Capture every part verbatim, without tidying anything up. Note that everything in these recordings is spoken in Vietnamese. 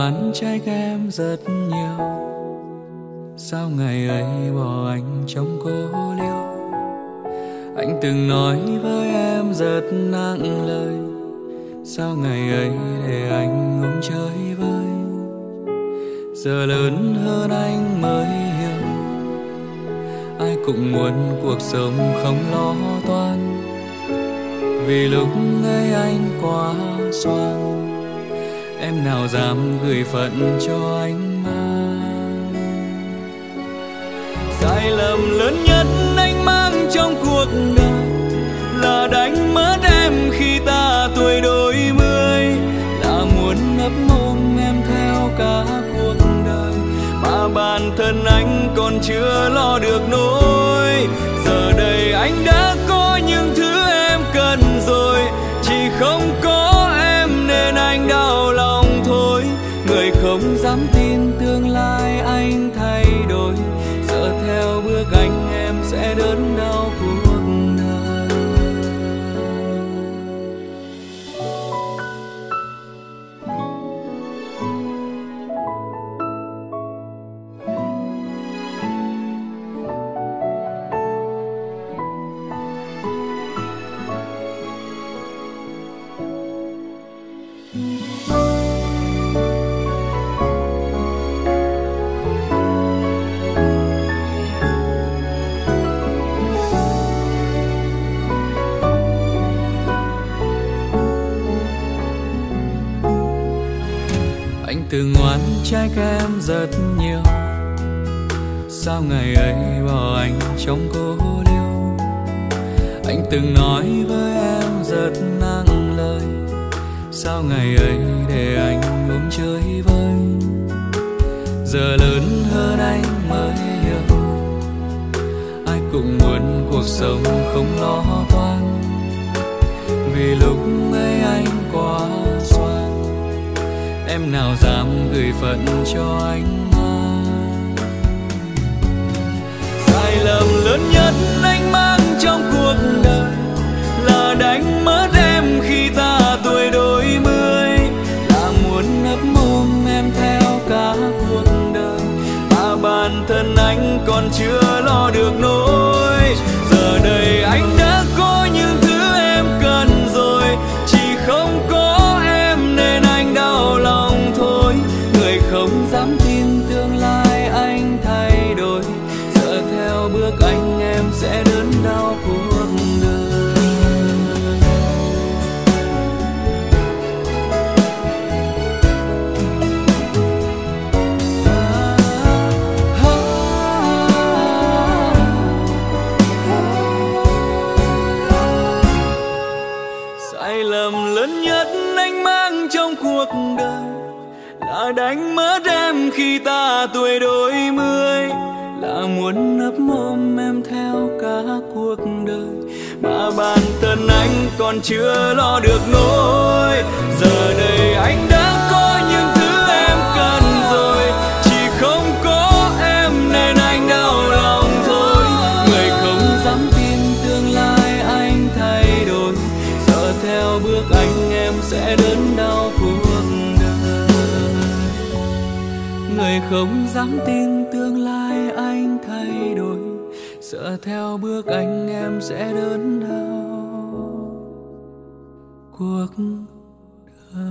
anh trách em rất nhiều, sao ngày ấy bỏ anh trong cô liêu. Anh từng nói với em rất nặng lời, sao ngày ấy để anh ngóng chơi vơi. Giờ lớn hơn anh mới hiểu, ai cũng muốn cuộc sống không lo toan. Vì lúc ấy anh quá xoan, em nào dám gửi phận cho anh mang. Sai lầm lớn nhất anh mang trong cuộc đời là đánh mất em khi ta tuổi đôi mươi, là muốn ấp ôm em theo cả cuộc đời mà bản thân anh còn chưa lo được nổi. Giờ đây anh đã có những thứ em cần rồi, chỉ không có em nên anh đau lòng thôi. Người không dám tin tương lai anh thay đổi, giờ theo bước anh em sẽ đớn đau cuộc. Từng oán trách em rất nhiều, sao ngày ấy bỏ anh trong cô liêu. Anh từng nói với em rất nặng lời, sao ngày ấy để anh uống chơi vơi. Giờ lớn hơn anh mới hiểu, ai cũng muốn cuộc sống không lo toan. Vì lúc ấy anh quá xoan, em nào dám gửi phận cho anh mang. Sai lầm lớn nhất anh mang trong cuộc đời là đánh mất em khi ta tuổi đôi mươi, là muốn ấp ôm em theo cả cuộc đời mà bản thân anh còn chưa lo được nổi. Giờ đây anh đã có những thứ em cần rồi, chỉ không có không dám tin tương lai anh thay đổi. Giờ theo bước anh em sẽ đớn đau cuộc đời. Sai lầm lớn nhất anh mang trong cuộc đời là đánh mất em khi ta tuổi đôi mươi, là muốn nấp ôm em theo cả cuộc đời mà bản thân anh còn chưa lo được nổi. Giờ đây anh đã có những thứ em cần rồi, chỉ không có em nên anh đau lòng thôi. Người không dám tin tương lai anh thay đổi, giờ theo bước anh em sẽ đớn đau cuộc. Người không dám tin tương lai anh thay đổi, sợ theo bước anh em sẽ đớn đau cuộc đời.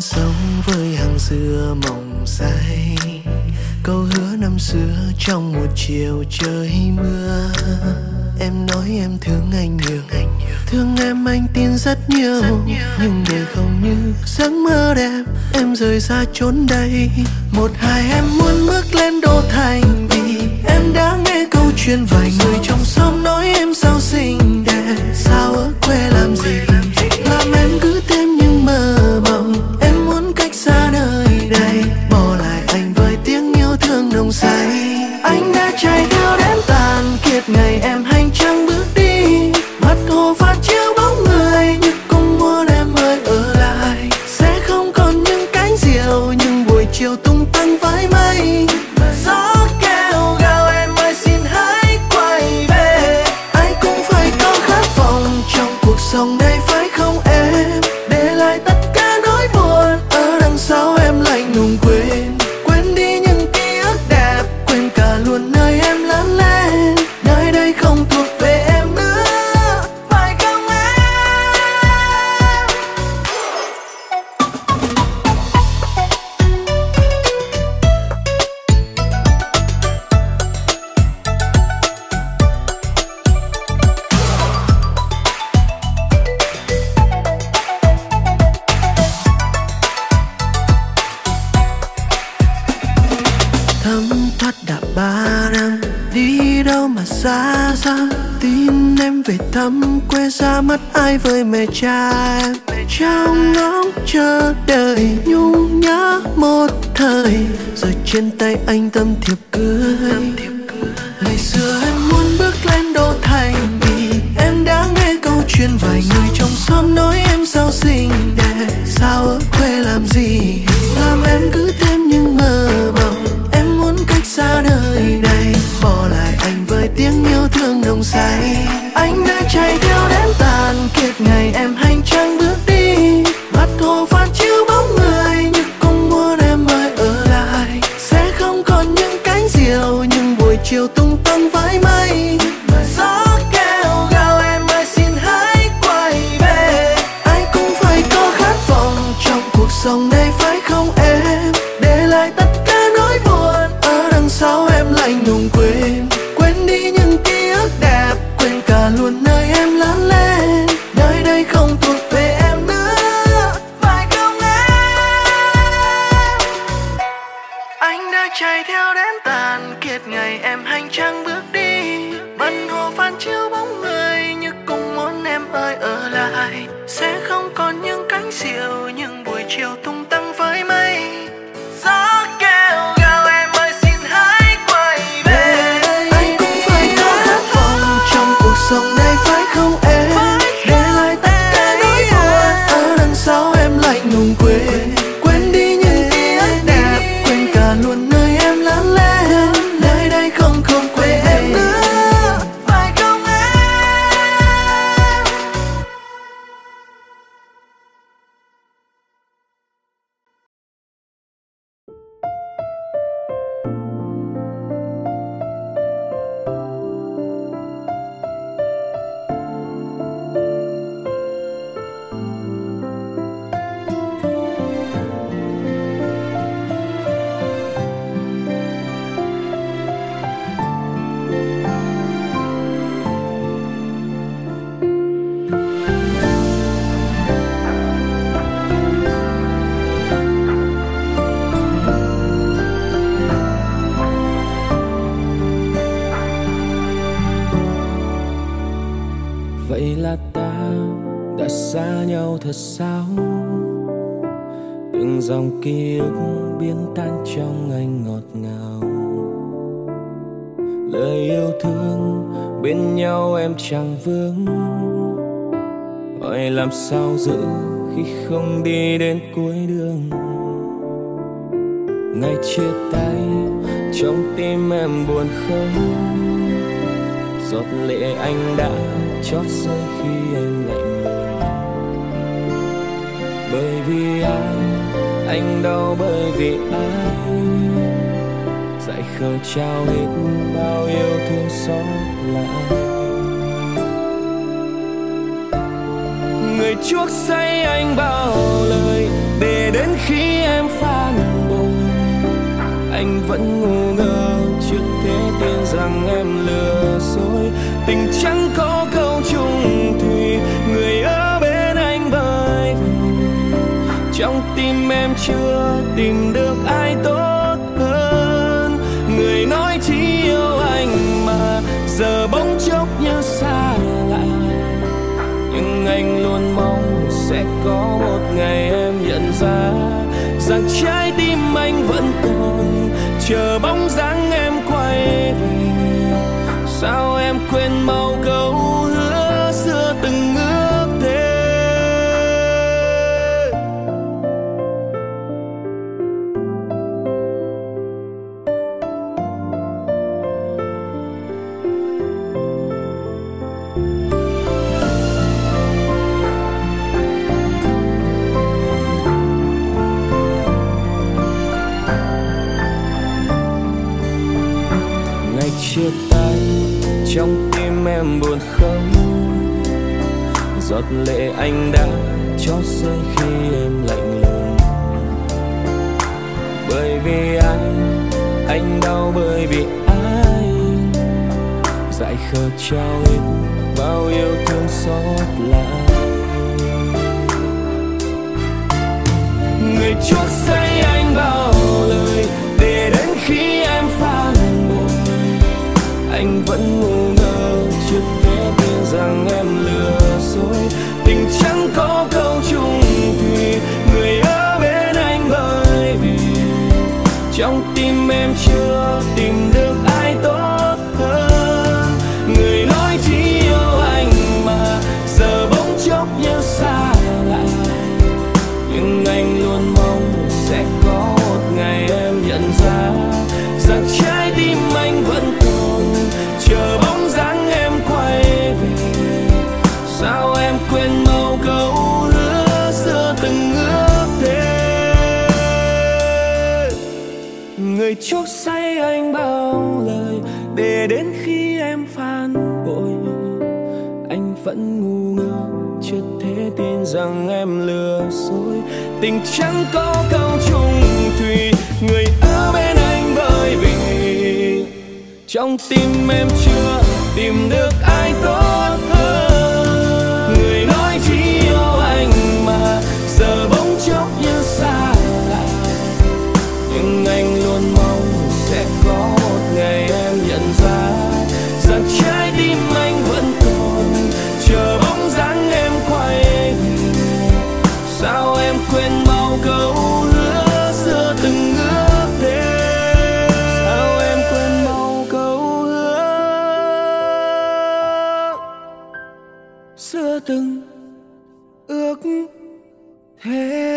Sống với hàng dừa mộng say, câu hứa năm xưa trong một chiều trời mưa. Em nói em thương anh nhiều, thương em anh tin rất nhiều, nhưng đời không như giấc mơ đẹp. em rời xa chốn đây. Một hai em muốn bước lên đô thành vì em đã nghe câu chuyện vài người trong xóm nói em sao xinh đẹp, sao ở quê làm gì, làm em cứ thêm những mơ mộng. Em muốn cách xa nơi đây, bỏ lại anh với tiếng yêu thương nồng say. Anh đã chạy theo đến tàn kiệt ngày em hành trang bước đi, mặt hồ phát chiếu bóng người như cũng muốn em ơi ở lại. Sẽ không còn những cánh diều, những buổi chiều tung tăng với mây. Gió kêu gào em ơi xin hãy quay về. Anh cũng phải có khát vọng trong cuộc sống này phải không em? Để lại tất cả nỗi buồn ở đằng sau em lạnh lùng quên. Quên đi những ký ức đẹp, quên cả luôn nơi em lớn lên. Nơi đây không thuộc về em nữa, phải không em? Thấm thoát đã ba năm, đi đâu mà xa xăm. Tin em về thăm quê ra mắt ai với mẹ cha em. Trong ngóng chờ đợi nhung nhớ một thời, rồi trên tay anh tâm thiệp cưới. Ngày xưa em muốn bước lên đô thành vì em đã nghe câu chuyện vài người trong xóm nói em sao xinh đẹp, sao ở quê làm gì, làm em cứ thêm những mơ mộng. Em muốn cách xa nơi đây, bỏ lại anh với tiếng yêu thương nồng say. Anh đã chạy theo đến tàn kiệt ngày em hành trang bước đi, mặt hồ phản chiếu bóng người như cũng muốn em ơi ở lại. Sẽ không còn những cánh diều, những buổi chiều tung tăng với mây. Gió kêu gào em ơi xin hãy quay về. Anh cũng phải có khát vọng trong cuộc sống này phải không em? Để lại tất cả nỗi buồn ở đằng sau em lạnh lùng quên. Quên đi những ký ức đẹp, quên cả luôn nơi em lớn lên. Nơi đây không thuộc về em nữa, phải không em? Anh đã chạy theo đến tàn kiệt ngày em hành trang bước đi, mặt hồ phản chiếu bóng người như cũng muốn em ơi ở lại. Sẽ không còn những cánh diều, những buổi chiều tung tăng với mây. Gió kêu gào em ơi xin hãy quay về. Anh cũng phải có khát vọng trong cuộc sống này phải không em? Để lại tất cả nỗi buồn ở đằng sau em lạnh lùng quên. Quên đi những ký ức đẹp, quên cả luôn nơi em lớn lên. Nơi đây không không quên em nữa, phải không em? Vậy là ta đã xa nhau thật sao? Từng dòng ký ức biến tan trong anh ngọt ngào. Lời yêu thương bên nhau em chẳng vướng. Hỏi làm sao giữ khi không đi đến cuối đường. Ngày chia tay trong tim em buồn không? Giọt lệ anh đã chót rơi khi em lạnh lùng. Bởi vì ai, anh đau bởi vì ai. Dại khờ trao hết bao yêu thương xót lại. Người chuốc say anh bao lời, để đến khi em phản bội, anh vẫn ngu ngơ trước thế tin rằng em lừa dối. Tình chẳng có câu chung thủy, người ở bên anh bơi trong tim em chưa tìm được ai tốt hơn, người nói chỉ yêu anh mà giờ bỗng chốc như xa lạ. Nhưng anh luôn mong sẽ có một ngày em nhận ra rằng trái tim anh vẫn còn chờ bóng dáng em quay về. Sao em quên mau câu hứa xưa từng ước thế? Ngày chia tay trong tim em buồn không, giọt lệ anh đã cho rơi khi em lạnh lùng. Bởi vì anh, anh đau bởi vì anh, dại khờ trao hết bao yêu thương xót lại. Người chót say anh bao lời để đến khi em phản bội, anh vẫn ngu ngơ chưa thể tin rằng em lừa dối. Tình chẳng có câu chung thủy, người ở bên anh bởi vì trong tim em chưa tìm được ai tốt hơn, người nói chỉ yêu anh mà giờ bỗng chốc như xa lạ. Nhưng anh luôn mong sẽ có một ngày em nhận ra rằng trái tim anh vẫn chờ bóng dáng em quay về. Sao em quên mau câu hứa xưa từng ước thế? Người chót say anh bao lời để đến khi em phản bội, anh vẫn ngu ngơ chưa thể tin rằng em lừa dối. Tình chẳng có câu chung thủy, người ở bên anh bởi vì trong tim em chưa tìm được ai tốt hơn, người nói chỉ yêu anh mà giờ bỗng chốc như xa lạ. Nhưng anh luôn mong sẽ có một ngày em nhận ra rằng trái tim anh vẫn còn chờ bóng dáng em quay về. Sao em quên mau câu hứa xưa từng ước? Xưa từng ước thế.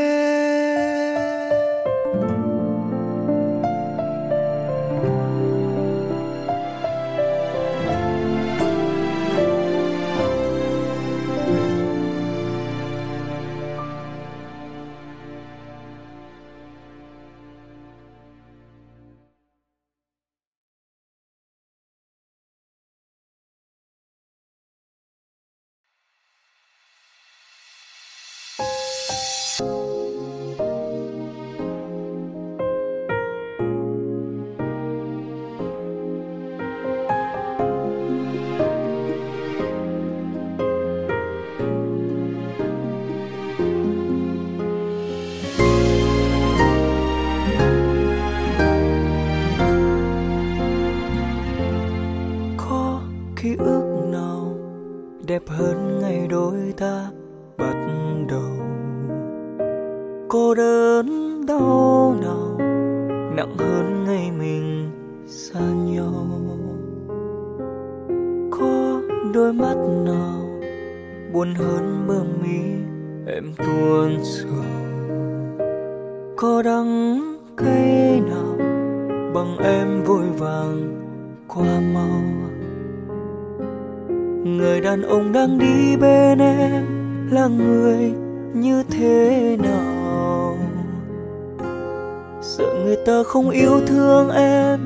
Đẹp hơn ngày đôi ta bắt đầu, cô đơn đau nào nặng hơn ngày mình xa nhau. Có đôi mắt nào buồn hơn bờ mi em tuôn sầu, có đắng cay nào bằng em vội vàng qua mau. Người đàn ông đang đi bên em là người như thế nào? Sợ người ta không yêu thương em,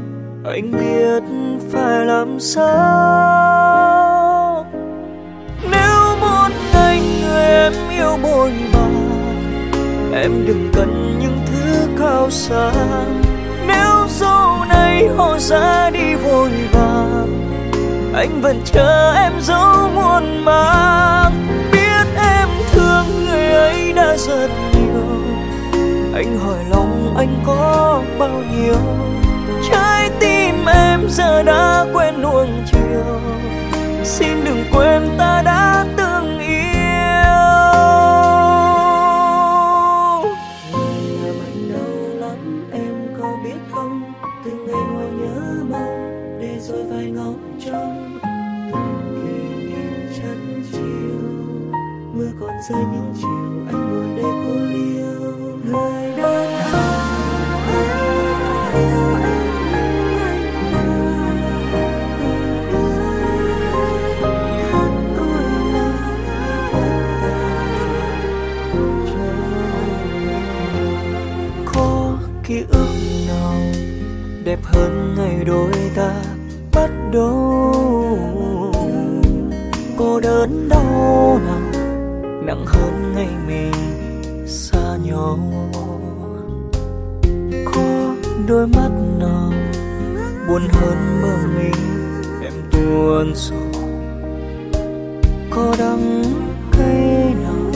anh biết phải làm sao. Nếu muốn anh người em yêu bồi bàn, em đừng cần những thứ cao xa. Nếu sau này họ ra đi vội vàng, anh vẫn chờ em dấu muôn mang. Biết em thương người ấy đã rất nhiều, Anh hỏi lòng anh có bao nhiêu, trái tim em giờ đã quên nuông chiều. Xin đừng quên ta đã từng yêu. Người làm anh đau lắm em có biết không, từng ngày ngồi nhớ mong để rồi vài ngóng trông. Từng kỷ niệm chân chiều mưa còn rơi những chiều anh ngồi đây cô liêu người đơn áo. Ký ức nào đẹp hơn ngày đôi ta bắt đầu, cô đơn đau nào nặng hơn ngày mình xa nhau. Có đôi mắt nào buồn hơn mơ mình em tuôn sầu, có đắng cay nào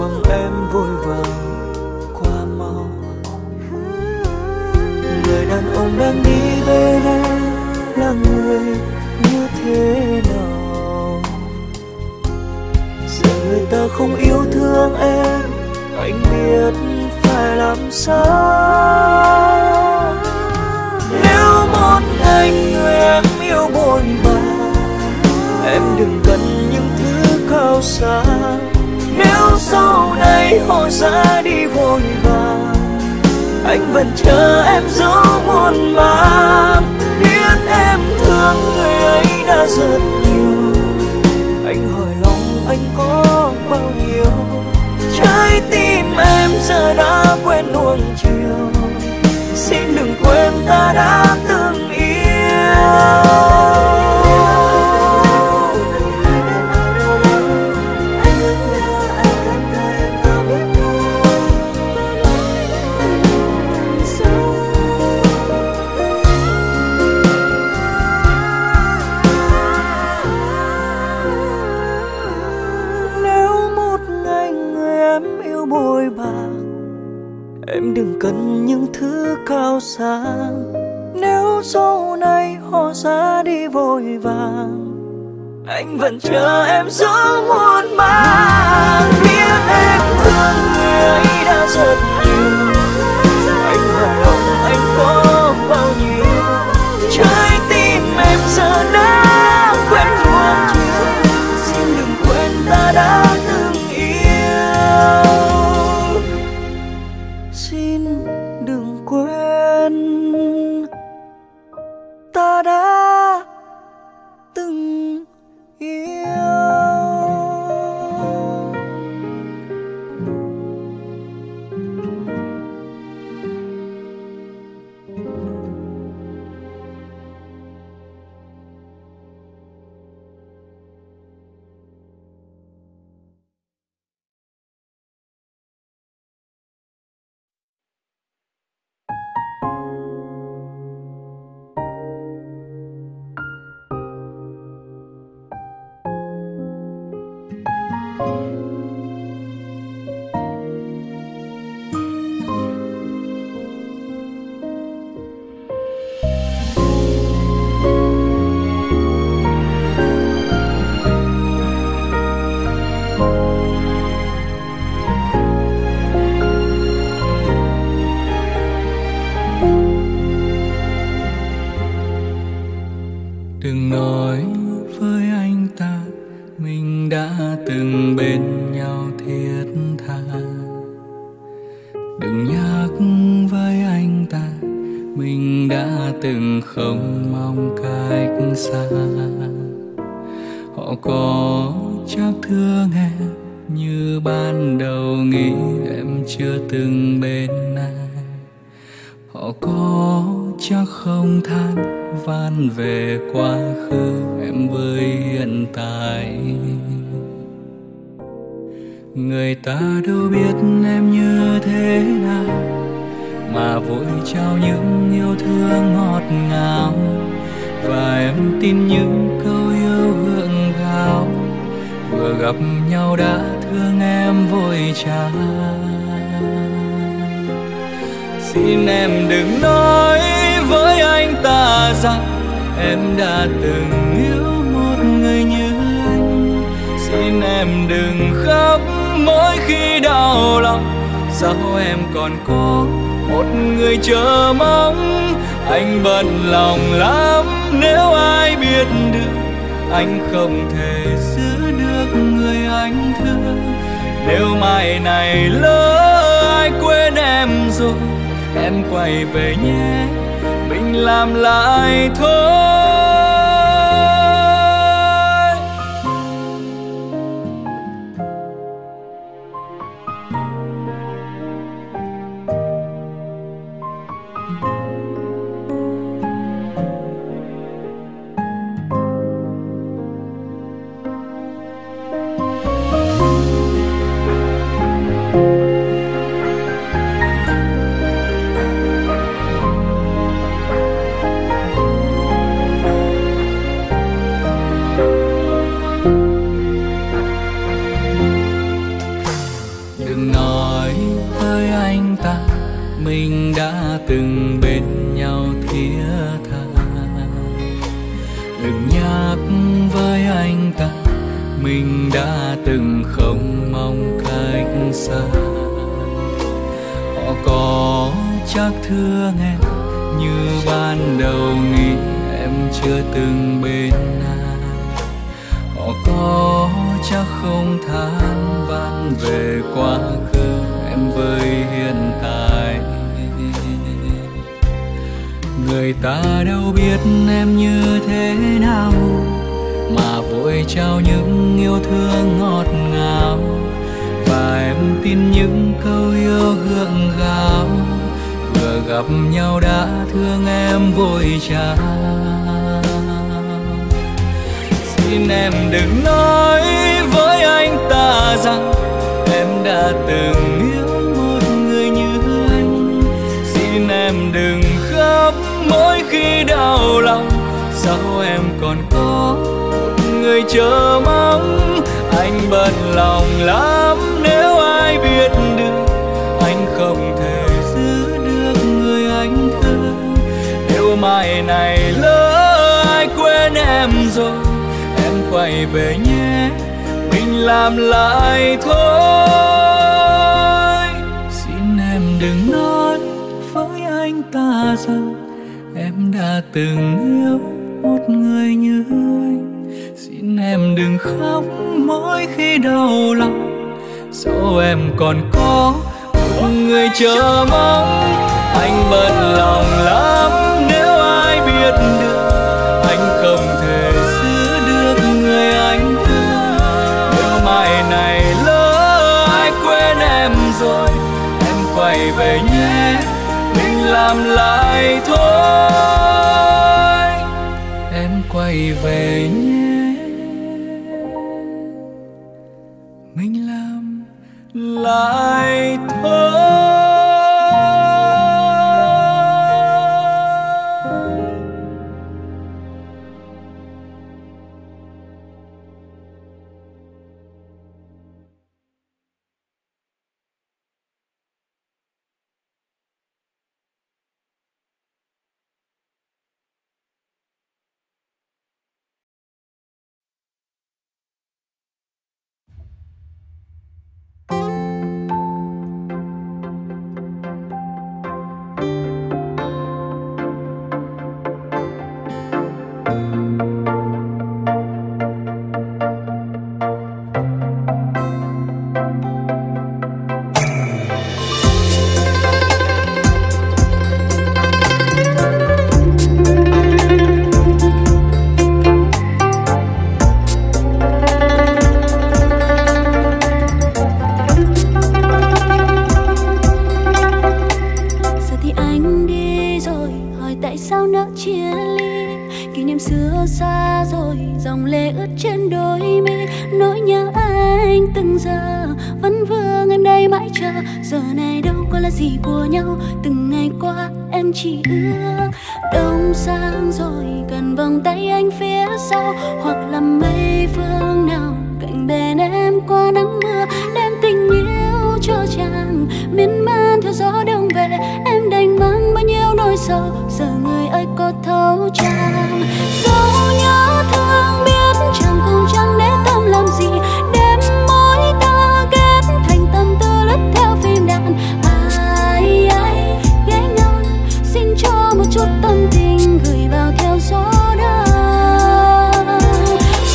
bằng em vội vàng. Người đàn ông đang đi bên em là người như thế nào? Giờ người ta không yêu thương em, anh biết phải làm sao? Nếu một ngày người em yêu bội bạc, em đừng cần những thứ cao xa. Nếu sau này họ ra đi vội vàng, anh vẫn chờ em dấu buồn bã. Biết em thương người ấy đã rất nhiều, anh hỏi lòng anh có bao nhiêu. Trái tim em giờ đã quên nuông chiều. Xin đừng quên ta đã từng yêu. Em đừng cần những thứ cao xa, nếu sau này họ ra đi vội vàng, anh vẫn chờ em dẫu muôn màng. Biết em thương người ấy đã rất nhiều, anh hỏi lòng anh có bao nhiêu. Trái tim em giờ đã quên nuông chiều, xin đừng quên ta đã từng yêu. Ta đã từng yêu. Gặp nhau đã thương em vội trả. Xin em đừng nói với anh ta rằng em đã từng yêu một người như anh. Xin em đừng khóc mỗi khi đau lòng, sao em còn có một người chờ mong. Anh bận lòng lắm, nếu ai biết được anh không thể giữ được người anh thương. Nếu mai này lỡ ai quên em rồi, em quay về nhé, mình làm lại thôi. Mình đã từng bên nhau thiết tha, đừng nhắc với anh ta mình đã từng không mong cách xa. Họ có chắc thương em như ban đầu nghĩ em chưa từng bên ai. Họ có chắc không than van về quá khứ em với hiện tại. Người ta đâu biết em như thế nào mà vội trao những yêu thương ngọt ngào, và em tin những câu yêu gượng gạo vừa gặp nhau đã thương em vội trao. Xin em đừng nói với anh ta rằng em đã từng yêu một người như anh. Xin em đừng khóc mỗi khi đau lòng, sao em còn có một người chờ mong. Anh bận lòng lắm, nếu ai biết được anh không thể giữ được người anh thương. Nếu mai này lỡ ai quên em rồi, em quay về nhé, mình làm lại thôi. Xin em đừng nói với anh ta rằng em đã từng yêu một người như anh. Xin em đừng khóc mỗi khi đau lòng, sao em còn có một người chờ mong. Anh bận lòng lắm, nếu ai biết được anh không thể giữ được người anh thương. Nếu mai này lỡ ai quên em rồi, em quay về nhé, mình làm lại thôi. Em quay về nhé, mình làm lại thôi. Em sâu, giờ người ấy có thấu chăng? Dẫu nhớ thương biết chẳng cũng chẳng để tâm làm gì, đêm mối ta kết thành tâm tư lướt theo phim đạn. Ai ai gái ngon, xin cho một chút tâm tình gửi vào theo gió đông.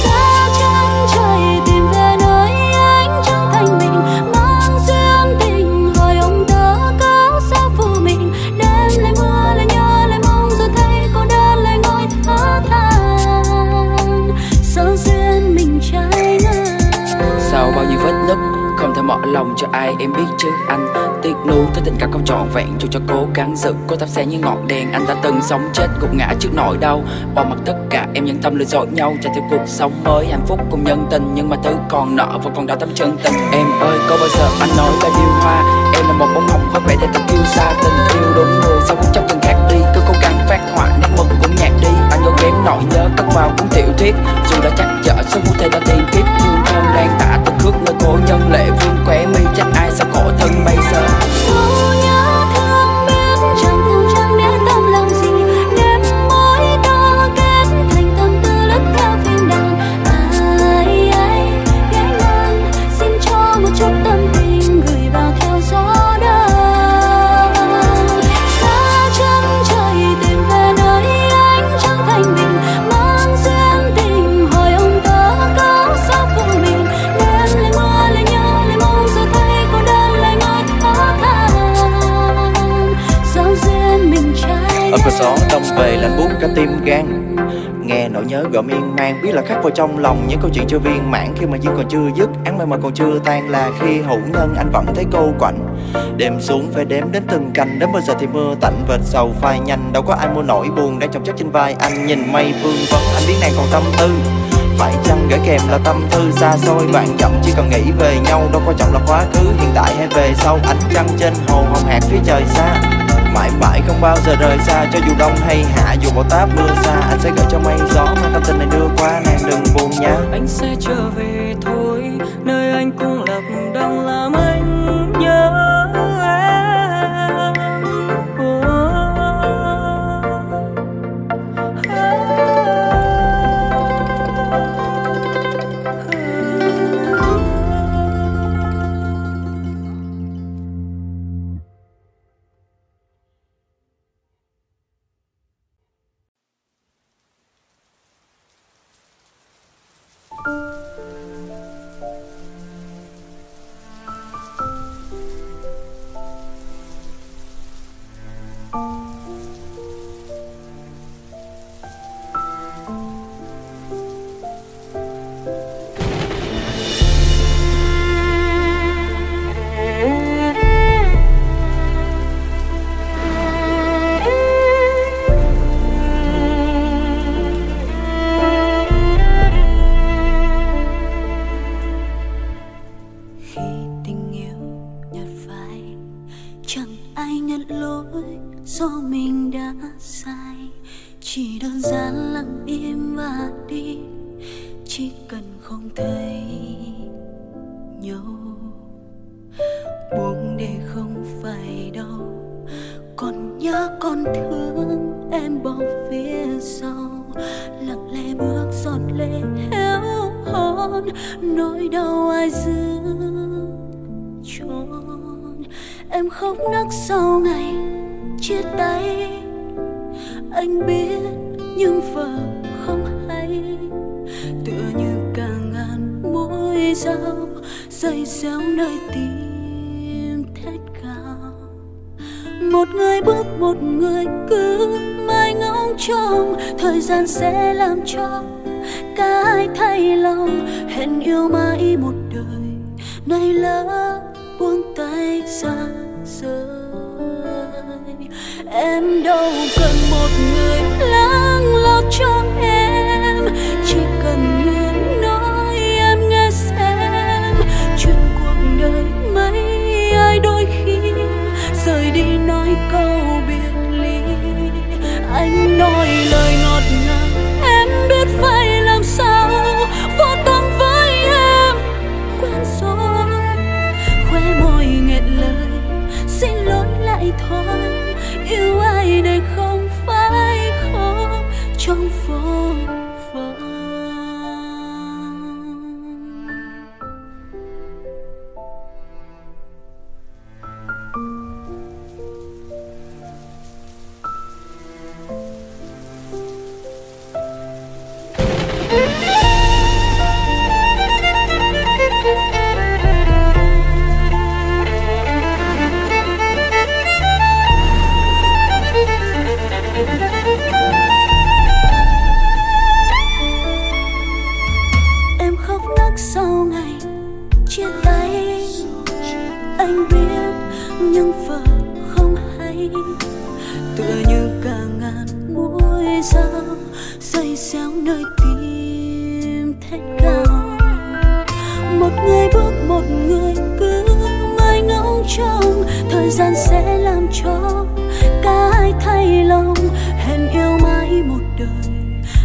Xa chân trời tìm về nơi anh chẳng thành mình, mang duyên tình hồi ông tớ có sao phụ mình. Đêm lại mưa lại nhớ lại mong, rồi thấy cô đơn lại ngồi thở than. Sao duyên mình trái ngang, sau bao nhiêu vết nứt không thể mở lòng cho ai em biết chứ anh. Tiếc nuối tới tình cảm không trọn vẹn, dù cho cố gắng giữ cố thắp sáng như ngọn đèn. Anh đã từng sống chết gục ngã trước nỗi đau, bỏ mặc tất cả em nhẫn tâm lừa dối nhau, chạy theo cuộc sống mới hạnh phúc cùng nhân tình. Nhưng mà thứ còn nợ và còn đau tấm chân tình. Em ơi có bao giờ anh nói bao nhiêu hoa, em là một bông hồng vất vẻ để tình yêu xa. Tình yêu đúng người sống trong từng khác đi, cứ cố gắng phát họa nét mực cũng nhạt đi. Anh vô kém nỗi nhớ cất vào cuốn tiểu thuyết, dù đã chắc chở số phút thề đã tìm kiếp. Thương thơm lan tả từng khước nơi cô nhân lệ vương khỏe mi, trách ai sao khổ thân bây giờ. Ở cửa gió đông về lạnh buốt cả tim gan, nghe nỗi nhớ gọi miên man. Biết là khắc vào trong lòng những câu chuyện chưa viên mãn, khi mà duyên còn chưa dứt, án mây mà còn chưa tan. Là khi hữu nhân anh vẫn thấy cô quạnh, đêm xuống phải đếm đến từng cành. Đến bây giờ thì mưa tạnh vệt sầu phai nhanh, đâu có ai mua nổi buồn đang chồng chất trên vai anh. Nhìn mây vương vấn anh biết nàng còn tâm tư, phải chăng gửi kèm là tâm thư xa xôi. Bạn dặm chỉ cần nghĩ về nhau, đâu quan trọng là quá khứ hiện tại hay về sau. Ánh trăng trên hồ hồng hạc phía trời xa, mãi mãi không bao giờ rời xa. Cho dù đông hay hạ, dù bão táp mưa xa, anh sẽ gửi cho mây gió mang tâm tình này đưa qua. Nàng đừng buồn nhá, anh sẽ trở về thôi, nơi anh cũng lạc đông làm anh nhớ em. Oh. Oh. Oh. Oh. Thôi yêu ai để không trong phố vắng. Sau ngày chia tay anh biết nhưng vợ không hay, tựa như cả ngàn mũi dao dây xéo nơi tim thét cao. Một người bước một người cứ mãi ngóng trông, thời gian sẽ làm cho cả hai thay lòng. Hẹn yêu mãi một đời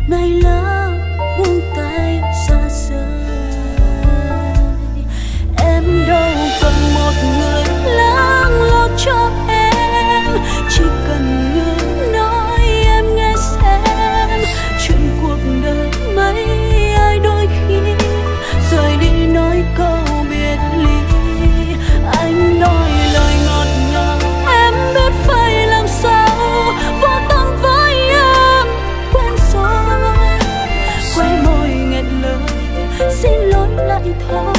nay lỡ buông tay xa rời. Em đâu cần một người lắng lo cho em, chỉ cần người nói em nghe xem. Chuyện cuộc đời mấy ai đôi khi rời đi nói câu biệt ly. Anh nói lời ngọt ngào em biết phải làm sao, vô tâm với em quên rồi, quay môi nghẹn lời xin lỗi lại thôi.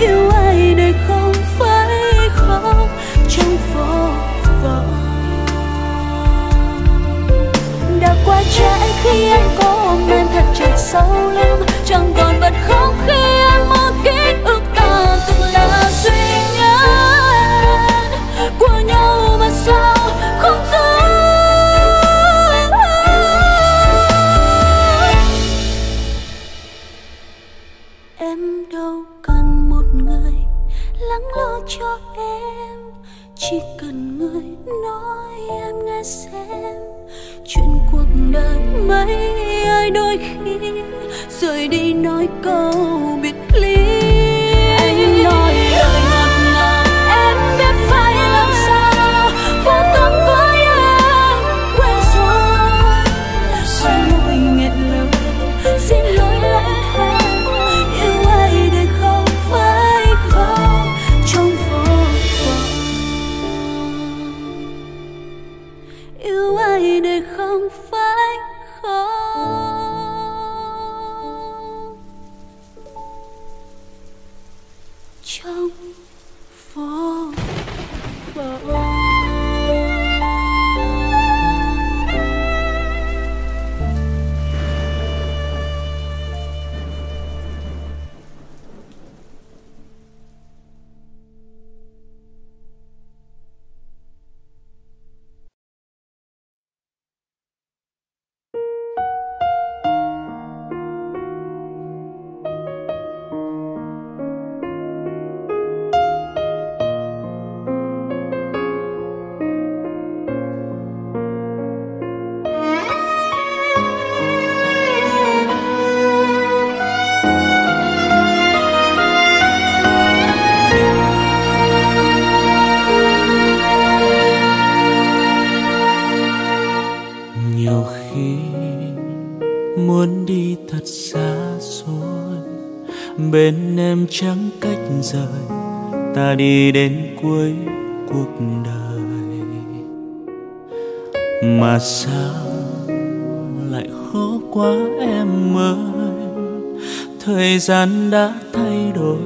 Yêu ai để không phải khóc trong phố vắng. Đã quá trễ khi anh có ôm em thật chặt sau lưng, chẳng còn bật khóc khi anh mơ ký ức ta từng là duy nhất của nhau mà sao không giữ. Em đâu cần một người lắng lo cho em, chỉ cần người nói em nghe xem. Chuyện cuộc đời mấy ai đôi khi rời đi nói câu biệt ly. Anh nói lời ngọt ngào em biết phải làm sao, vô tâm với em quên rồi, quay môi nghẹn lời xin lỗi lại thôi. Chẳng cách rời ta đi đến cuối cuộc đời, mà sao lại khó quá em ơi. Thời gian đã thay đổi,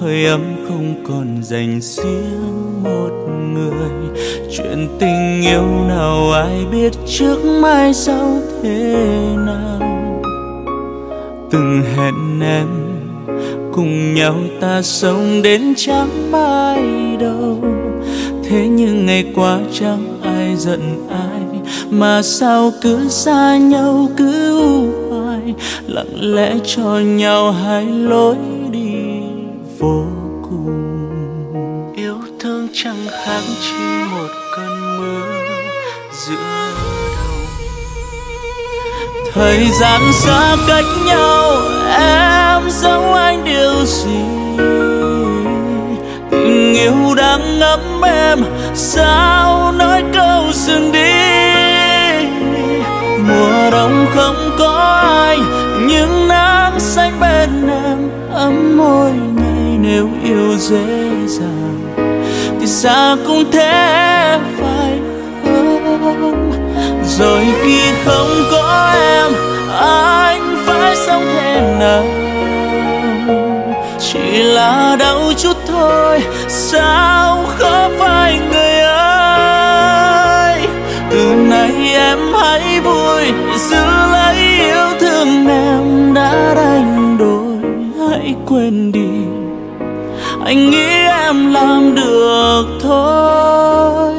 hơi ấm không còn dành riêng một người. Chuyện tình yêu nào ai biết trước mai sau thế nào. Từng hẹn em cùng nhau ta sống đến chẳng mai đâu, thế nhưng ngày qua chẳng ai giận ai. Mà sao cứ xa nhau cứ hoài, lặng lẽ cho nhau hai lối đi vô cùng. Yêu thương chẳng khác chi một cơn mưa giữa đầu. Thời gian xa cách nhau em giấu anh điều gì, tình yêu đang ngấm em sao nói câu dừng đi. Mùa đông không có ai, những nắng xanh bên em ấm môi này. Nếu yêu dễ dàng thì sao cũng thế phải không? Rồi khi không có em anh phải sống thế nào? Chỉ là đau chút thôi, sao không phải người ơi? Từ nay em hãy vui giữ lấy yêu thương em đã đánh đổi. Hãy quên đi, anh nghĩ em làm được thôi.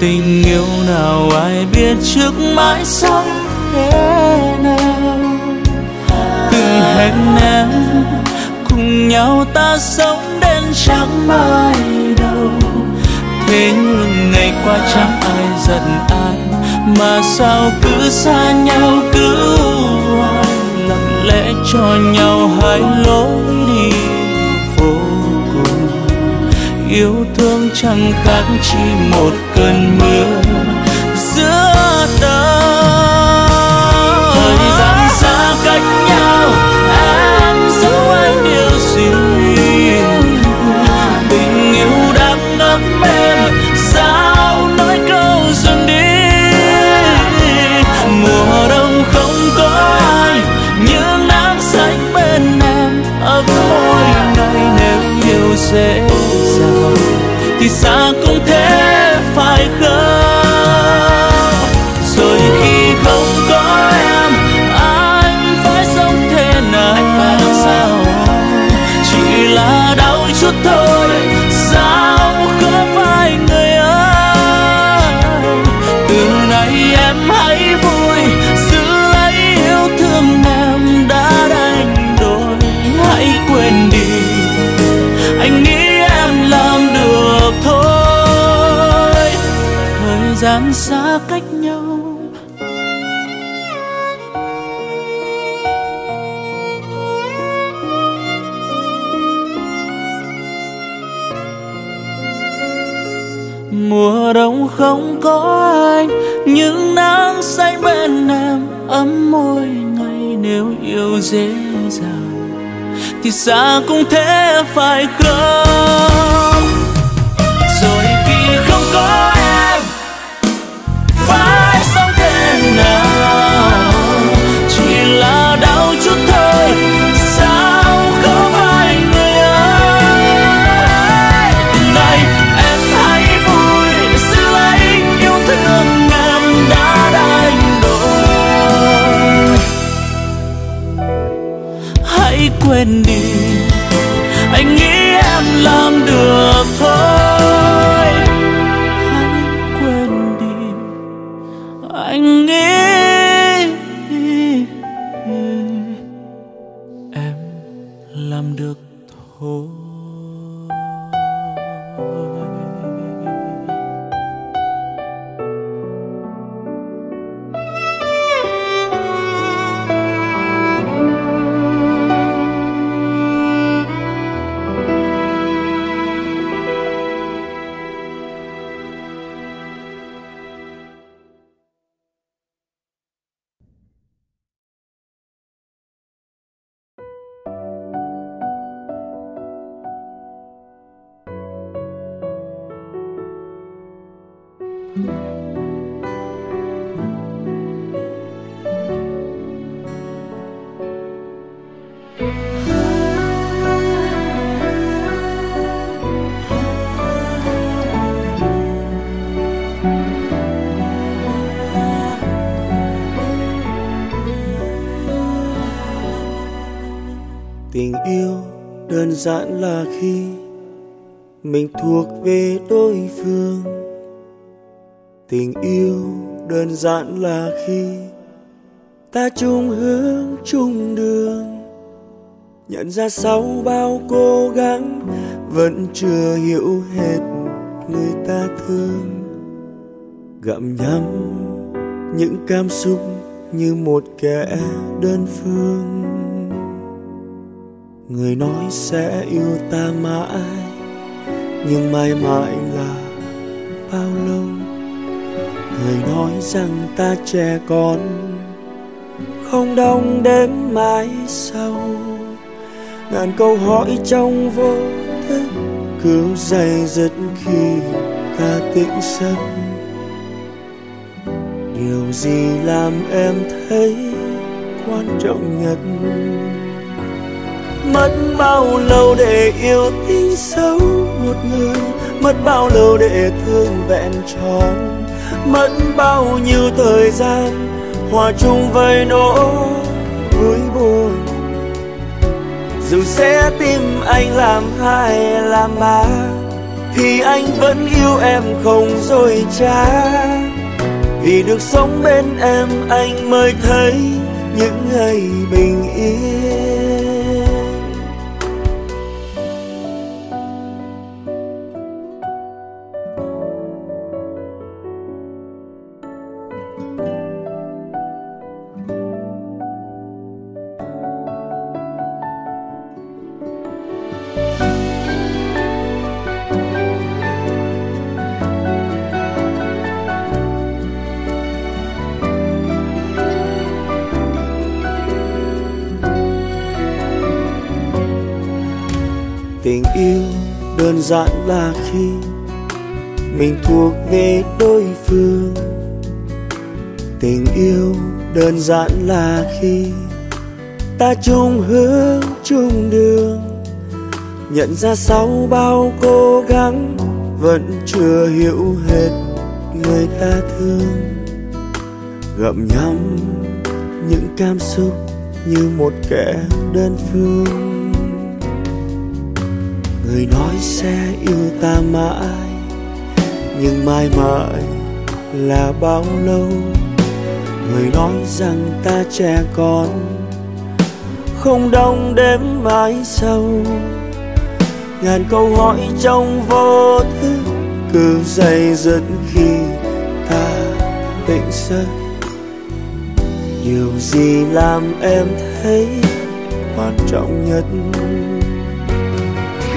Tình yêu nào ai biết trước mãi sau thế nào? Từng hẹn em cùng nhau ta sống đến chẳng mai đâu. Thế nhưng ngày qua chẳng ai giận ai, mà sao cứ xa nhau cứ hoài, lặng lẽ cho nhau hai lối đi vô cùng. Yêu thương chẳng khác chỉ một cơn mưa giữa ta. Thời gian xa cách nhau, em giữ anh điều gì? Tình yêu đang ngấm em, sao nói câu dừng đi? Mùa đông không có ai, những nắng xanh bên em ở môi này. Nếu yêu dễ dàng thì sao cũng thế phải không? Rồi khi không có em anh phải sống thế nào? Anh phải làm sao? Chỉ là đau chút thôi, sao không phải người ơi? Từ nay em hãy vui giữ lấy yêu thương em đã đánh đổi. Hãy quên đi, anh nghĩ em làm được thôi. Thời gian xa cách nhau, mùa đông không có anh, những nắng xanh bên em ấm môi ngày. Nếu yêu dễ dàng thì xa cũng thế phải không? Rồi khi không có em phải sống thế nào? Chỉ là đau chút thôi, sao không phải người ơi? Này em hãy vui giữ lấy yêu thương em đã đánh đổi. Hãy quên đi, anh nghĩ em làm được thôi. Anh nghĩ em làm được thôi. Tình yêu đơn giản là khi mình thuộc về đối phương. Tình yêu đơn giản là khi ta chung hướng chung đường. Nhận ra sau bao cố gắng vẫn chưa hiểu hết người ta thương. Gặm nhấm những cảm xúc như một kẻ đơn phương. Người nói sẽ yêu ta mãi, nhưng mãi mãi là bao lâu? Người nói rằng ta trẻ con, không đong đếm mãi sau. Ngàn câu hỏi trong vô thức cứ dày dứt khi ta tỉnh giấc. Điều gì làm em thấy quan trọng nhất? Mất bao lâu để yêu tính xấu một người, mất bao lâu để thương vẹn tròn, mất bao nhiêu thời gian hòa chung với nỗi vui buồn. Dù sẽ tim anh làm hai làm ba, thì anh vẫn yêu em không dối trá. Vì được sống bên em anh mới thấy những ngày bình yên. Tình yêu đơn giản là khi mình thuộc về đối phương. Tình yêu đơn giản là khi ta chung hướng chung đường. Nhận ra sau bao cố gắng vẫn chưa hiểu hết người ta thương. Gặm nhấm những cảm xúc như một kẻ đơn phương. Người nói sẽ yêu ta mãi, nhưng mãi mãi là bao lâu? Người nói rằng ta trẻ con, không đong đếm mãi sau. Ngàn câu hỏi trong vô thức cứ dày dứt khi ta tỉnh giấc. Điều gì làm em thấy quan trọng nhất?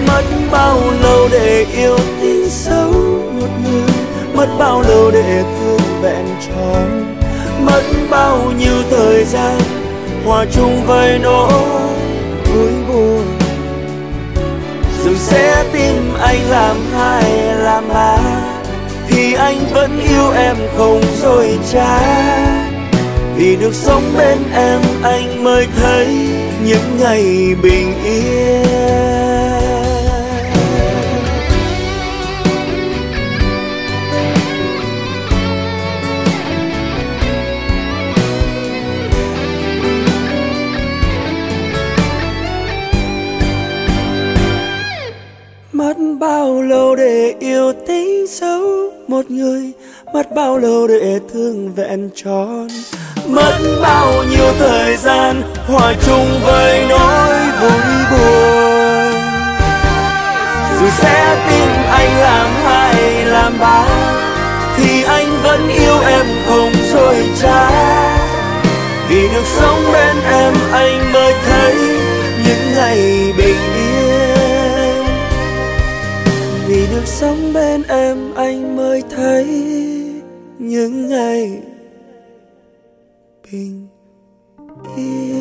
Mất bao lâu để yêu tính xấu một người, mất bao lâu để thương vẹn tròn, mất bao nhiêu thời gian hòa chung với nỗi vui buồn. Dù sẽ tim anh làm hai làm ba, thì anh vẫn yêu em không dối trá. Vì được sống bên em anh mới thấy những ngày bình yên. Mất bao lâu để yêu tính xấu một người, mất bao lâu để thương vẹn tròn, mất bao nhiêu thời gian hòa chung với nỗi vui buồn. Dù sẽ tim anh làm hai làm ba, thì anh vẫn yêu em không dối trá. Vì được sống bên em anh mới thấy những ngày bình yên. Vì được sống bên em anh mới thấy những ngày bình yên. Thank you.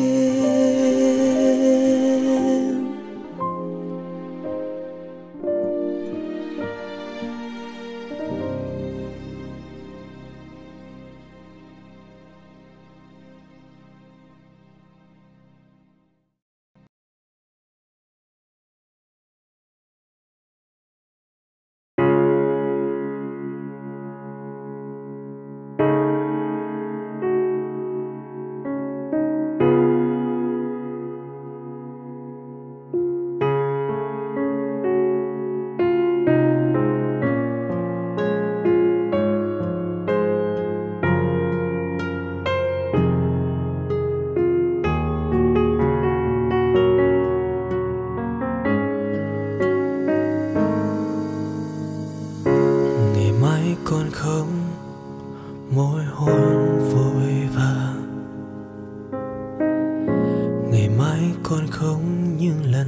con không những lần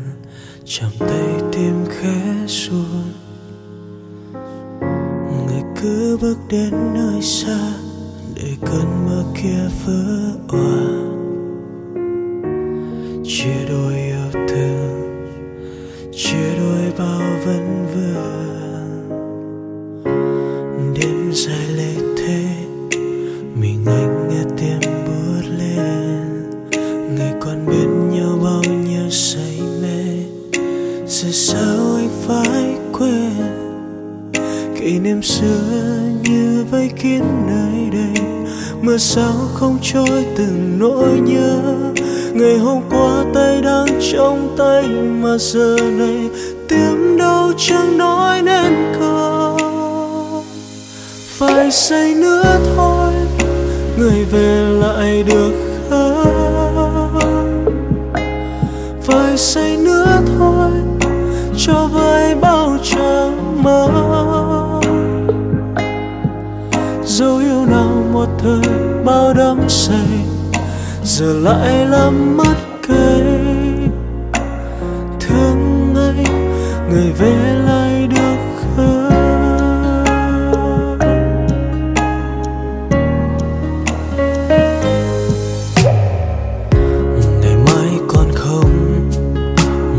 chạm tay tim khẽ run. Người cứ bước đến nơi xa để cơn mơ kia vỡ òa. Chia đôi yêu thương, chia đôi bao vấn vương. Đêm dài lệ thế, mình anh nghe tim buốt lên. Ngày còn bên nhau bao nhiêu say mê, giờ sao anh phải quên? Kỷ niệm xưa như vây kín nơi đây, mưa sao không trôi từng nỗi nhớ. Ngày hôm qua tay đang trong tay mà giờ này tiếng đâu chẳng nói nên câu. Phải say nữa thôi, người về lại được không? Phải say nữa thôi, cho vơi bao trang mơ. Dấu yêu nào một thời bao đắm say, giờ lại làm mất cây. Thương anh, người về lại được không? Ngày mai còn không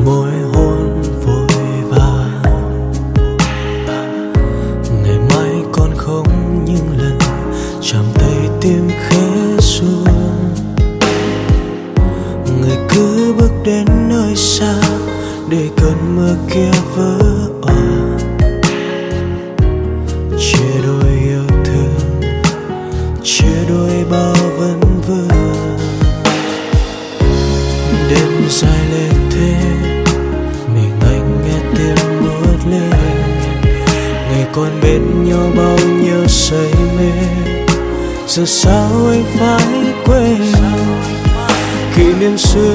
môi hôn vội vàng. Ngày mai còn không những lần chạm tay tim khẽ ru. Người cứ bước đến nơi xa để cơn mưa kia vỡ òa. Chia đôi yêu thương, chia đôi bao vấn vương. Đêm dài lệ thế, mình anh nghe tiếng buốt lên. Ngày còn bên nhau bao nhiêu say mê, giờ sao anh phải quên? Kỷ niệm xưa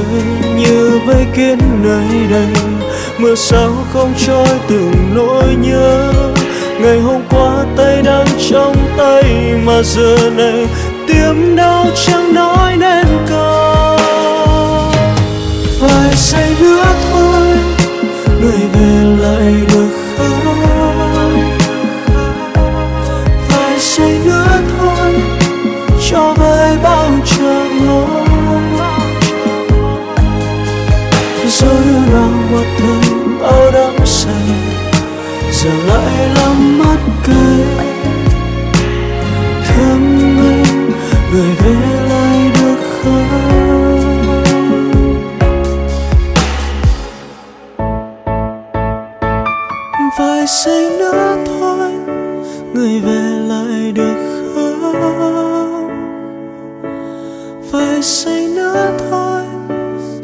như vây kín nơi đây, mưa sao không trôi từng nỗi nhớ. Ngày hôm qua tay đang trong tay mà giờ này tiếng đau chẳng nói nên câu. Phải say nữa thôi, người về lại được không? Phải say nữa thôi, cho vơi bao trang ngó. Dấu yêu nào một thời bao đắm say, giờ lại làm mất cây. Thương anh, người về lại được không? Phải say nữa thôi, người về lại được không? Phải say nữa thôi,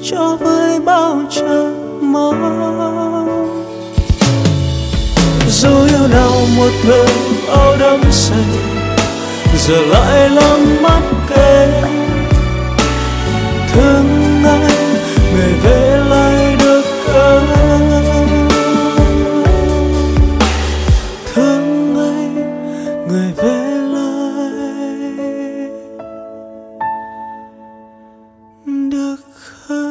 cho vơi bao chờ mong. Dấu yêu nào một thời áo đắm say, giờ lại làm mất cây. Thương anh, người về lại được không? Thương anh, người về lại được không?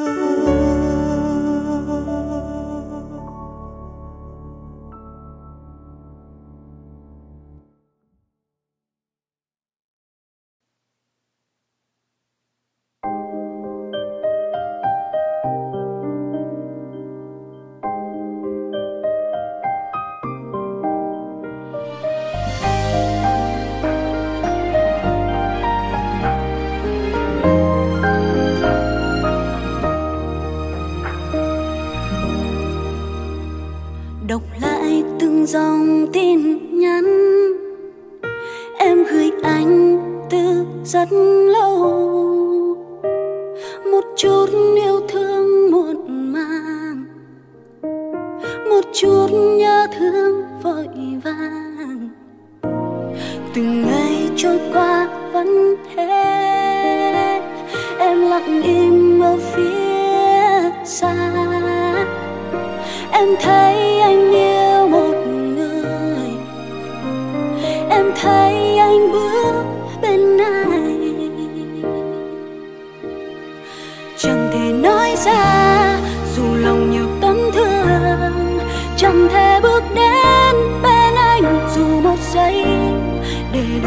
Chẳng thể nói ra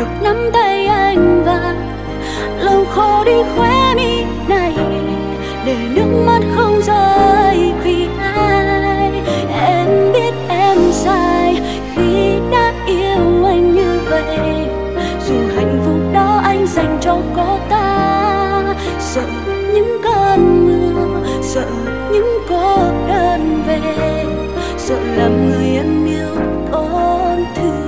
được nắm tay anh và lòng khô đi khóe mi này để nước mắt không rơi vì ai. Em biết em sai khi đã yêu anh như vậy, dù hạnh phúc đó anh dành cho cô ta. Sợ những cơn mưa, sợ những cô đơn về, sợ làm người em yêu ôn thương.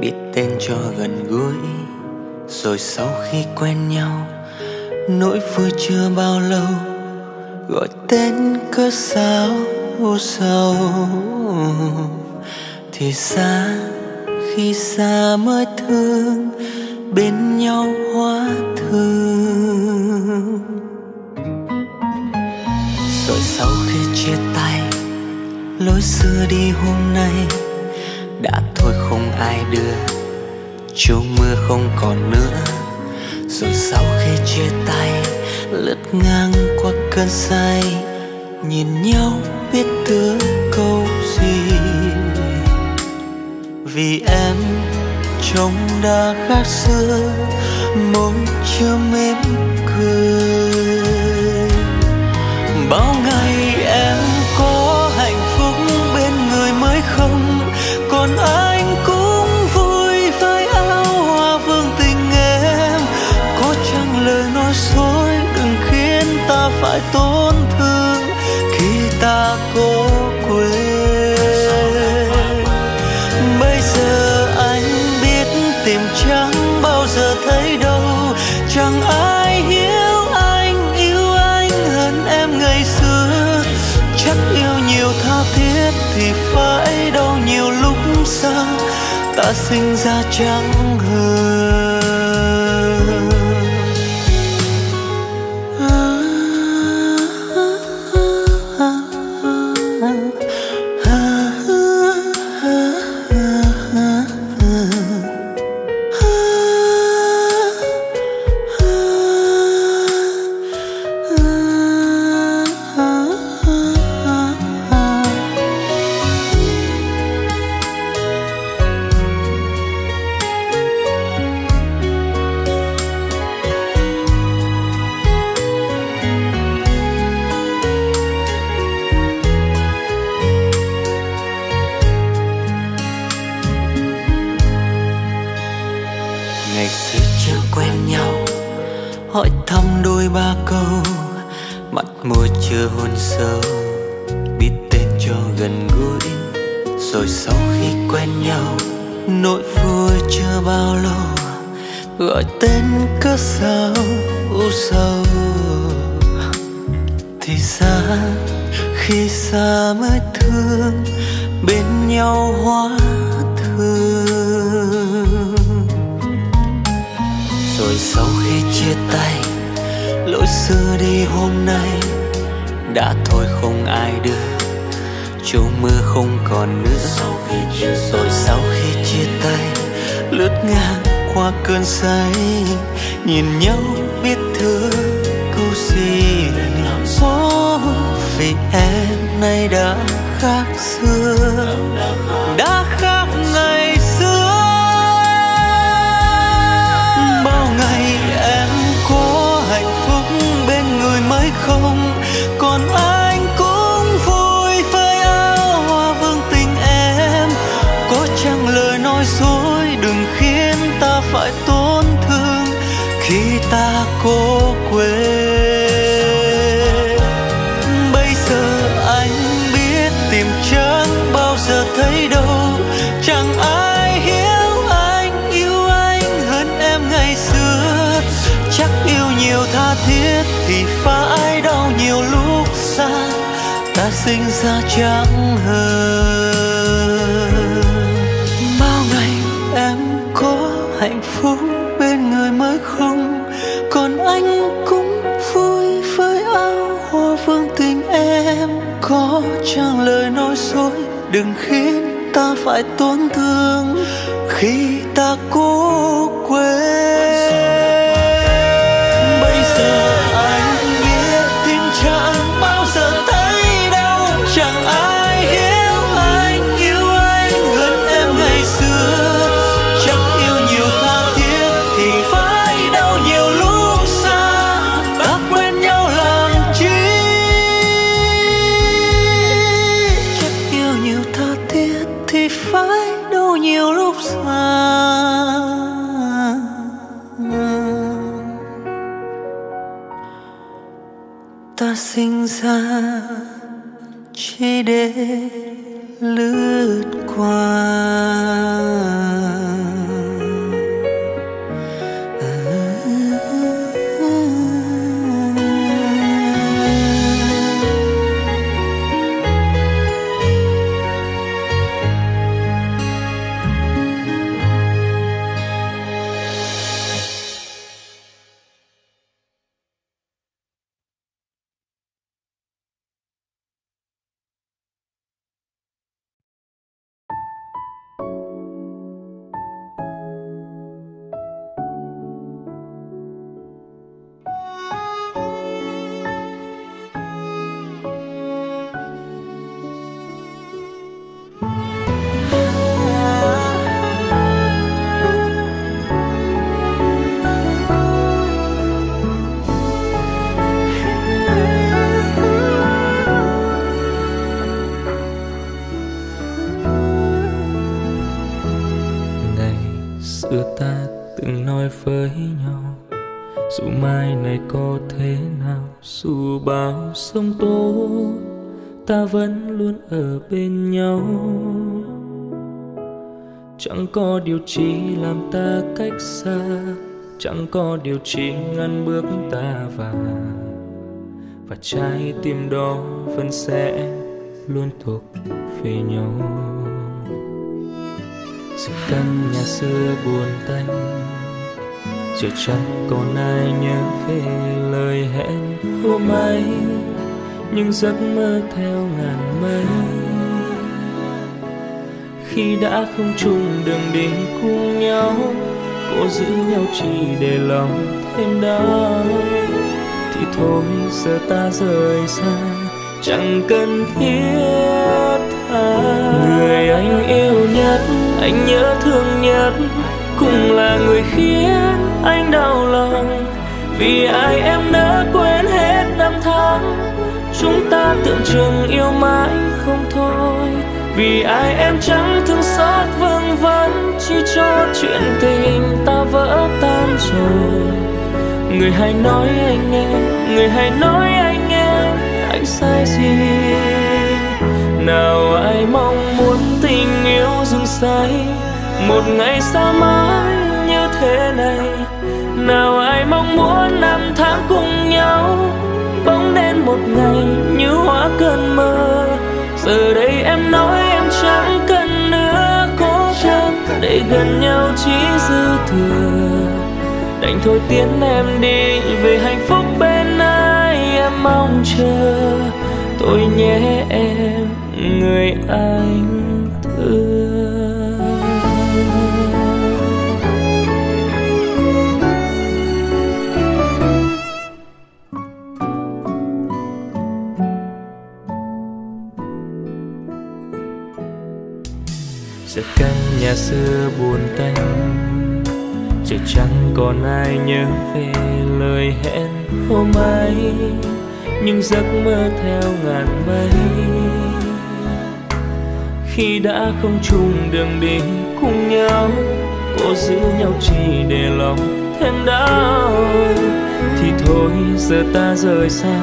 Biết tên cho gần gũi, rồi sau khi quen nhau nỗi vui chưa bao lâu gọi tên cớ sao sầu, thì xa khi xa mới thương, bên nhau hóa thương. Rồi sau khi chia tay, lối xưa đi hôm nay đã thôi không ai đưa, chiều mưa không còn nữa. Rồi sau khi chia tay, lướt ngang qua cơn say, nhìn nhau biết tựa câu gì. Vì em trông đã khác xưa, môi chưa mỉm cười. Bao ngày em có hạnh phúc bên người mới không, còn anh cũng vui với áo hoa vương tình em. Có chăng lời nói dối đừng khiến ta phải tổn thương khi ta cố quên. Bây giờ anh biết tìm chẳng bao giờ thấy đâu, chẳng ai hiểu anh yêu anh hơn em ngày xưa. Chắc yêu nhiều tha thiết thì phải đâu nhiều lúc xa ta sinh ra chẳng hơn. Sinh ra chẳng hơn. Bao ngày em có hạnh phúc bên người mới không, còn anh cũng vui với áo hoa vương tình em. Có chăng lời nói dối đừng khiến ta phải tổn thương khi ta cố quên. Bây giờ anh biết tim chẳng bao giờ ta, chẳng ai hiểu anh yêu anh hơn em ngày xưa. Chắc yêu nhiều tha thiết thì phải đau nhiều lúc xa ta quên nhau làm chi. Chắc yêu nhiều tha thiết thì phải đau nhiều lúc xa ta sinh ra chỉ để lướt qua. À, à, à. xưa ta từng nói với nhau, dù mai này có thế nào, dù bão sông tố, ta vẫn luôn ở bên nhau. Chẳng có điều chi làm ta cách xa, chẳng có điều chi ngăn bước ta vào, và trái tim đó vẫn sẽ luôn thuộc về nhau. Giữa căn nhà xưa buồn tanh, chưa chắc còn ai nhớ về lời hẹn hôm ấy, nhưng giấc mơ theo ngàn mây. Khi đã không chung đường đi cùng nhau, cố giữ nhau chỉ để lòng thêm đau, thì thôi giờ ta rời xa, chẳng cần thiết tha. Người anh yêu nhất, anh nhớ thương nhất, cũng là người khiến anh đau lòng. Vì ai em đã quên hết năm tháng, chúng ta tưởng chừng yêu mãi không thôi. Vì ai em chẳng thương xót vương vấn, chỉ cho chuyện tình ta vỡ tan rồi. Người hãy nói anh nghe, người hãy nói anh nghe, anh sai gì? Nào ai mong muốn tình yêu dừng say, một ngày xa mãi như thế này. Nào ai mong muốn năm tháng cùng nhau, bỗng đến một ngày như hóa cơn mơ. Giờ đây em nói em chẳng cần nữa, cố gắng để gần nhau chỉ dư thừa. Đành thôi tiến em đi về hạnh phúc bên ai em mong chờ. Tôi nhé em, người anh giữa căn nhà xưa buồn tanh, trời chẳng còn ai nhớ về lời hẹn hôm ấy, nhưng giấc mơ theo ngàn mây. Khi đã không chung đường đi cùng nhau, cố giữ nhau chỉ để lòng thêm đau, thì thôi giờ ta rời xa,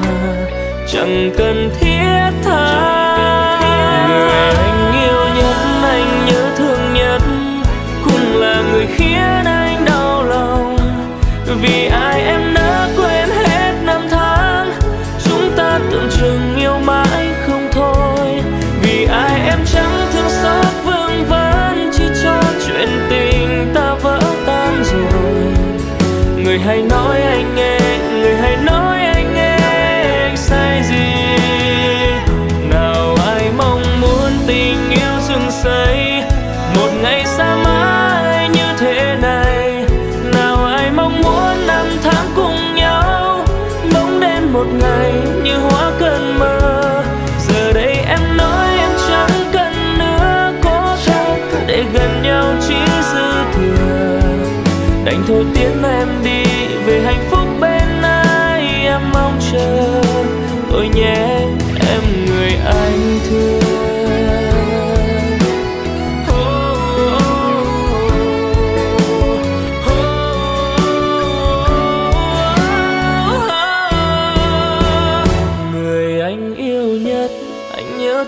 chẳng cần thiết tha. Người anh yêu nhất, anh nhớ thương nhất, cũng là người khiến anh đau lòng. Vì ai em đã quên hết năm tháng, chúng ta tưởng chừng yêu mãi không thôi. Vì ai em chẳng thương xót vương vấn, chỉ cho chuyện tình ta vỡ tan rồi. Người hãy nói anh nghe, người hãy nói anh nghe, anh sai gì? Một ngày xa mãi như thế này, nào ai mong muốn năm tháng cùng nhau, bỗng đến một ngày như hóa cơn mơ. Giờ đây em nói em chẳng cần nữa, cố gắng để gần nhau chỉ dư thừa. Đành thôi tiến em đi về hạnh phúc bên ai em mong chờ. Tôi nhé em, người anh thương.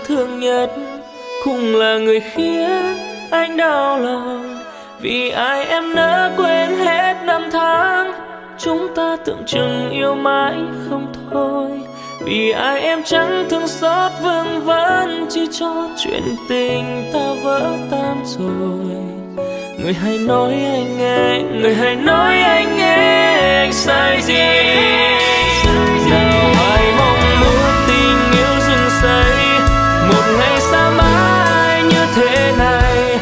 Thương nhất cũng là người khiến anh đau lòng. Vì ai em đã quên hết năm tháng, chúng ta tưởng chừng yêu mãi không thôi. Vì ai em chẳng thương xót vương vấn, chỉ cho chuyện tình ta vỡ tan rồi. Người hãy nói anh nghe, người hãy nói anh nghe, anh sai gì? Nào ai mong muốn tình yêu dừng say, một ngày xa mãi như thế này,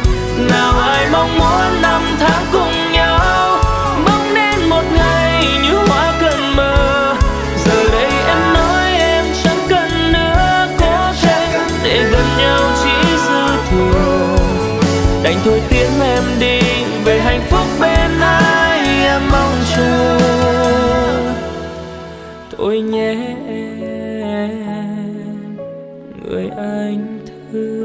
nào ai mong muốn năm tháng cùng nhau, bỗng đến một ngày như hóa cơn mơ. Giờ đây em nói em chẳng cần nữa, cố gắng để gần nhau chỉ dư thừa. Đành thôi tiến em đi về hạnh phúc bên ai em mong chờ. Tôi nhé em, người anh thương.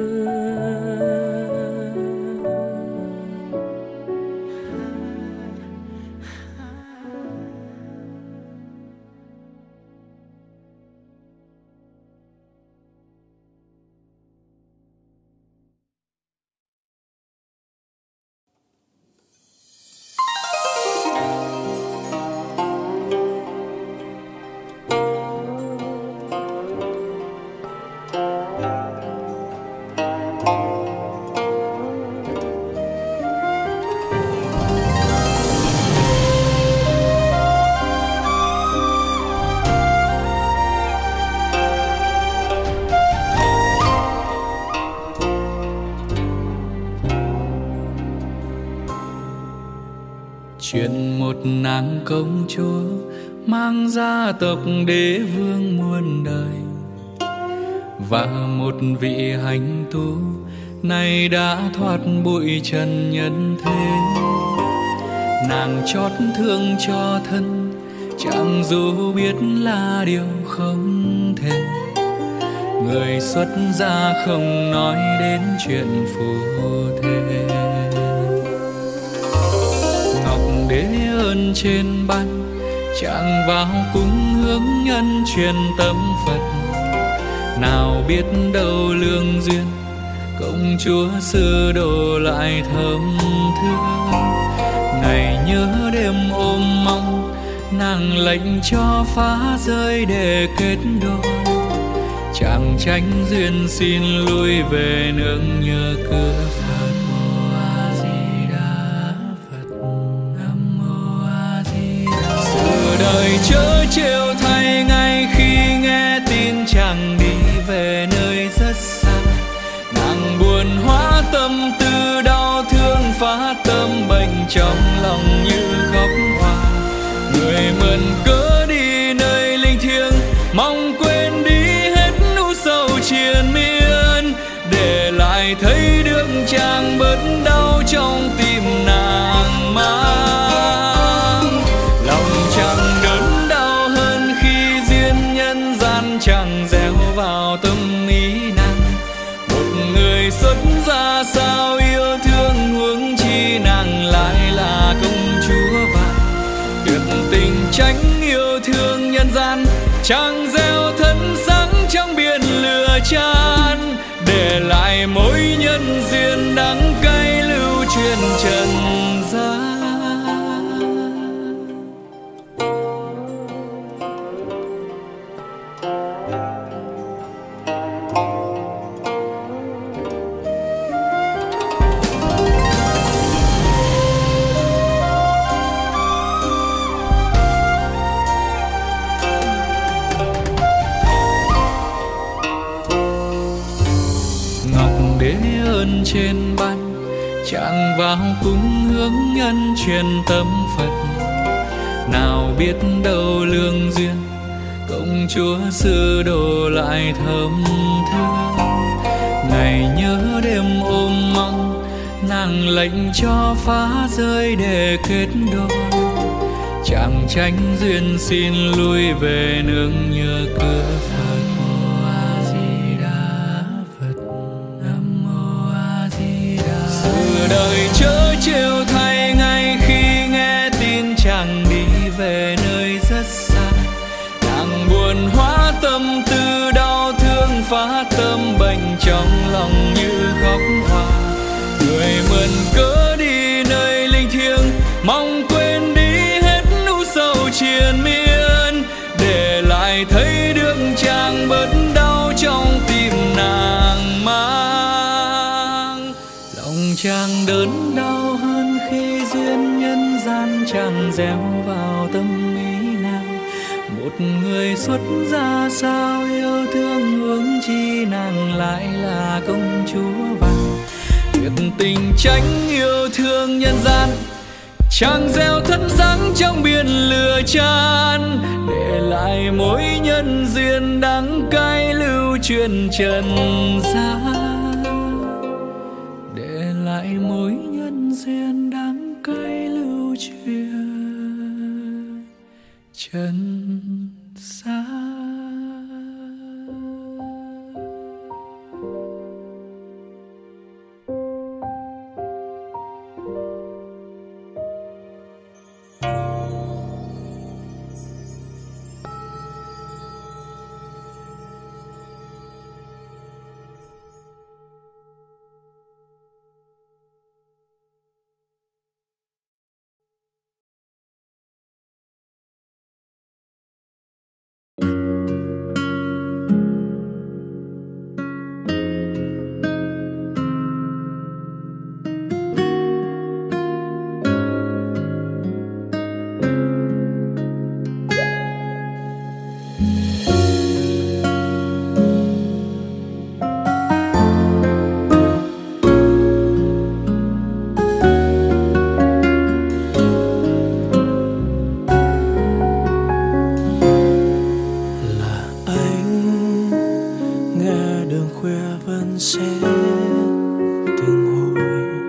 Chuyện một nàng công chúa mang gia tộc đế vương muôn đời, và một vị hành tu nay đã thoát bụi trần nhân thế. Nàng chót thương cho thân, chẳng dù biết là điều không thể. Người xuất gia không nói đến chuyện phù thế. Ngọc đế ơn trên ban, chẳng vào cúng hướng nhân truyền tâm Phật. Nào biết đâu lương duyên, công chúa sư đồ lại thấm thương. Ngày nhớ đêm ôm mong, nàng lệnh cho phá rơi để kết đôi. Chàng tránh duyên xin lui về nương nhờ cửa Phật. A-di-đà Phật, Nam-mô A-di-đà Phật. Sự đời chớ trêu thay, ngay khi nghe tin chàng đi về nơi rất xa. Nàng buồn hóa tâm tư đau thương, phá tâm bệnh trong lòng như khóc hoa. Người mượn cớ đi nơi linh thiêng, mong quên đi triền miên, để lại thấy được chàng bớt đau trong tim nàng mang. Lòng chàng đớn đau hơn khi duyên nhân gian chàng gieo vào tâm ý nàng. Một người xuất gia sao yêu thương, huống chi nàng lại là công chúa vàng. Tuyệt tình tránh yêu thương nhân gian, chàng gieo thân sáng trong biển lửa chan, để lại mối nhân duyên đắng cay lưu truyền trần gian. Trên ban chàng vào cúng hướng nhân truyền tâm Phật. Nào biết đâu lương duyên, công chúa sư đồ lại thấm thương. Ngày nhớ đêm ôm mong, nàng lệnh cho phá rơi để kết đôi. Chàng tránh duyên xin lui về nương nhờ cửa Phật. Đời chớ trêu thay, ngay khi nghe tin chàng đi về nơi rất xa. Nàng buồn hóa tâm tư đau thương, phá tâm bệnh trong lòng như khóc hoa. Người mượn cớ đi nơi linh thiêng, mong quên đi hết nỗi sầu triền miên, để lại thấy được chàng bớt đau trong tim nàng mang. Chàng đớn đau hơn khi duyên nhân gian chàng gieo vào tâm ý nàng. Một người xuất gia sao yêu thương, huống chi nàng lại là công chúa vàng. Tuyệt tình tránh yêu thương nhân gian, chàng gieo thân sáng trong biển lửa chan, để lại mối nhân duyên đắng cay lưu truyền trần gian. Lại mối nhân duyên đáng cay lưu truyền trần gian. từng hồi.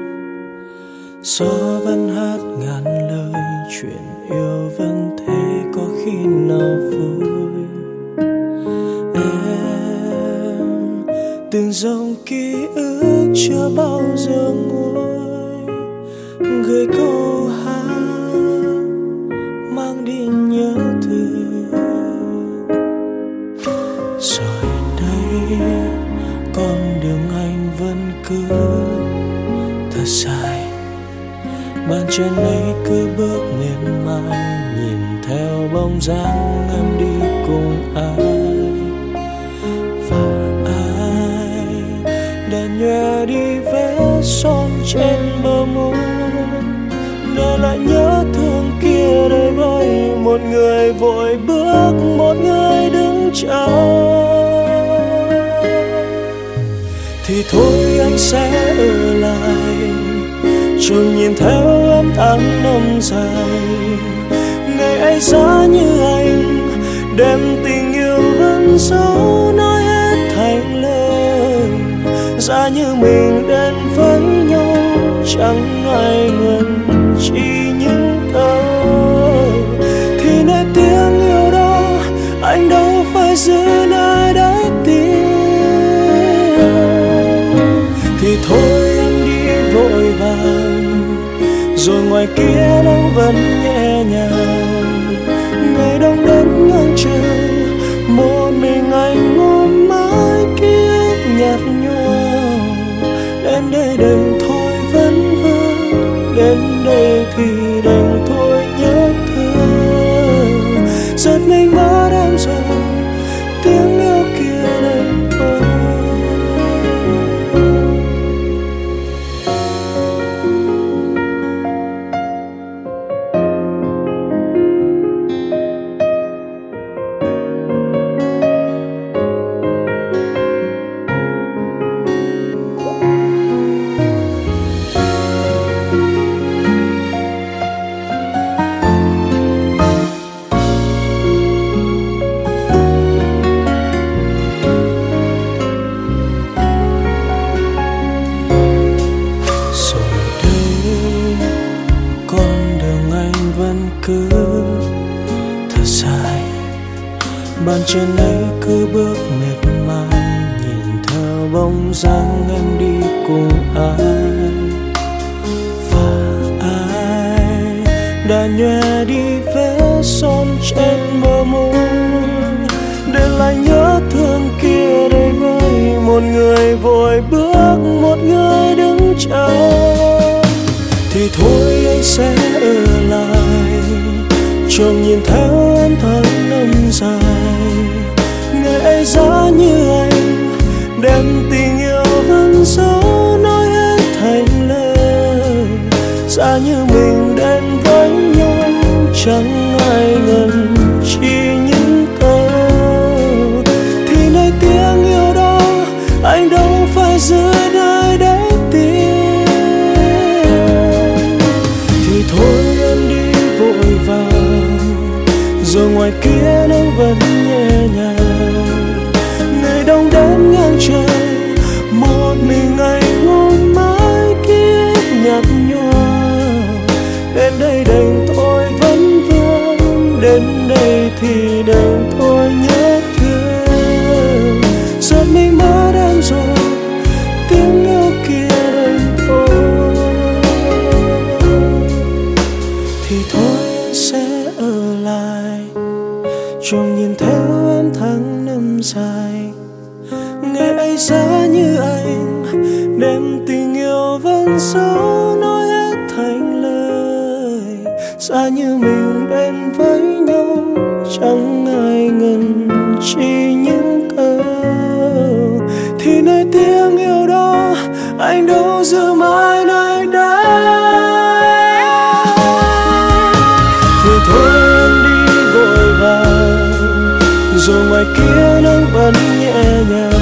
Gió vẫn hát ngàn lời, chuyện yêu vẫn thế, có khi nào vui. Em từng dòng ký ức chưa bao giờ nguôi, gửi câu hát mang đi nhớ thương. Rồi đây con đường anh vẫn cứ thật dài, bàn chân ấy cứ bước miệt mài, nhìn theo bóng dáng em đi cùng ai. Và ai đã nhòe đi vẽ son trên bờ môi, để lại nhớ thương kia đời vơi. Một người vội bước, một người đứng chờ, thì thôi anh sẽ ở lại, trồn nhìn theo ấm tháng năm dài. Ngày ấy giá như anh, đem tình yêu vẫn giấu nói hết thành lời. Giá như mình đến với nhau, chẳng ai ngần chỉ những câu, thì nơi tiếng yêu đó, anh đâu phải giữ nơi đáy tim. Thì thôi anh đi vội vàng, rồi ngoài kia nắng vẫn nhẹ nhàng. Ngày đông đến ngang trời, một mình anh ôm mãi kiếp nhạt nhòa. Đến đây đành thôi vẫn vương, đến đây thì đành thôi nhớ thương. Giật mình mất em rồi, tiếng yêu kia đành thôi. Bàn chân ấy cứ bước miệt mài, nhìn theo bóng dáng em đi cùng ai. Và ai đã nhòe đi vẽ son trên bờ môi, để lại nhớ thương kia đây vơi. Một người vội bước, một người đứng chờ, thì thôi anh sẽ ở lại, trông nhìn theo em tháng năm dài. Ngày ấy giá như anh, đem tình yêu vẫn giấu nói hết thành lời. Giá như mình đến với nhau, chẳng ai ngần chỉ những câu, thì nơi tiếng yêu đó, anh đâu phải giữ nơi đáy tim. Thì thôi em đi vội vàng, rồi ngoài kia nắng vẫn nhẹ nhàng. Ngày đông đến ngang trời, một mình anh ôm mãi kiếp nhạt nhòa. Đến đây đành thôi vẫn vương, đến đây thì đành thôi nhớ thương. Giật mình mất em rồi, tiếng yêu kia đành thôi. Thì thôi sẽ ở lại, trông nhìn theo em tháng năm dài. Ngày ấy giá như anh, đem tình yêu vẫn giấu nói hết thành lời. Giá như mình đến với nhau, chẳng ai ngần chỉ những câu, thì nơi tiếng yêu đó, anh đâu giữ mãi nơi đây. Thì thôi em đi vội vàng, rồi ngoài kia nắng vẫn nhẹ nhàng.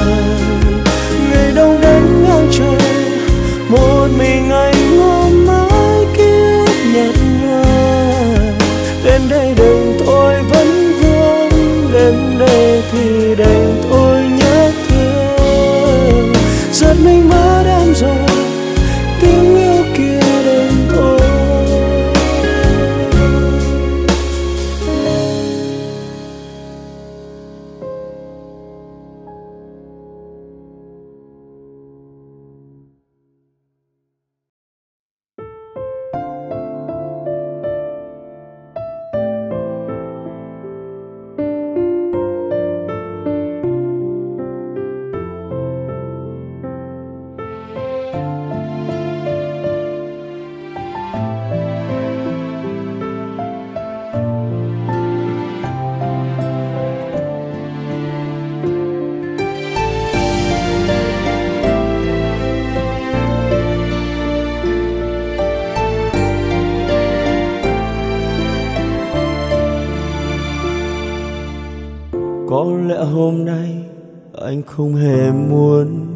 Ngày đông đến ngang trời, một mình anh ôm mãi kiếp nhạt nhòa. Đến đây đành thôi vẫn vương, đến đây thì đành thôi nhớ thương. Giật mình rồi tiếng yêu kia đến thôi. Có lẽ hôm nay anh không hề muốn,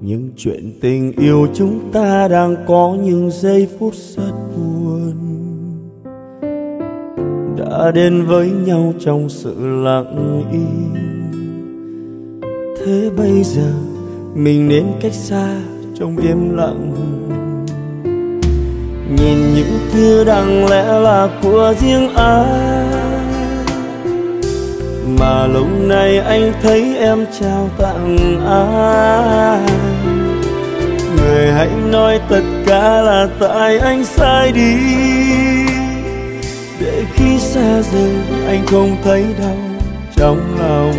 nhưng chuyện tình yêu chúng ta đang có những giây phút rất buồn. Đã đến với nhau trong sự lặng im, thế bây giờ mình nên cách xa trong im lặng. Nhìn những thứ đáng lẽ là của riêng anh mà lâu nay anh thấy em trao tặng ai. Người hãy nói tất cả là tại anh sai đi, để khi xa rời anh không thấy đau trong lòng.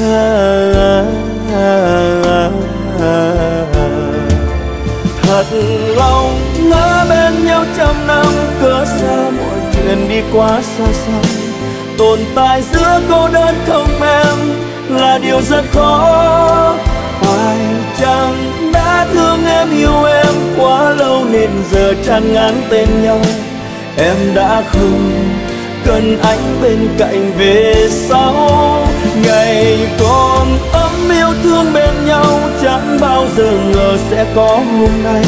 à, à, à, à, à. Thật lòng ngỡ bên nhau trăm năm, cớ sao mọi chuyện đi quá xa xăm. Tồn tại giữa cô đơn không em là điều rất khó. Phải chăng đã thương em yêu em quá lâu nên giờ chán ngán tên nhau. Em đã không cần anh bên cạnh về sau. Ngày còn ấm yêu thương bên nhau, chẳng bao giờ ngờ sẽ có hôm nay.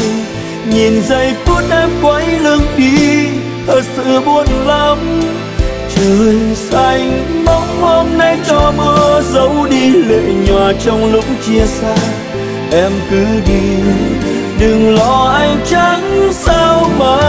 Nhìn giây phút em quay lưng đi, thật sự buồn lắm. Trời xanh bóng hôm nay cho mưa, dấu đi lệ nhòa trong lúc chia xa. Em cứ đi, đừng lo anh chẳng sao mà.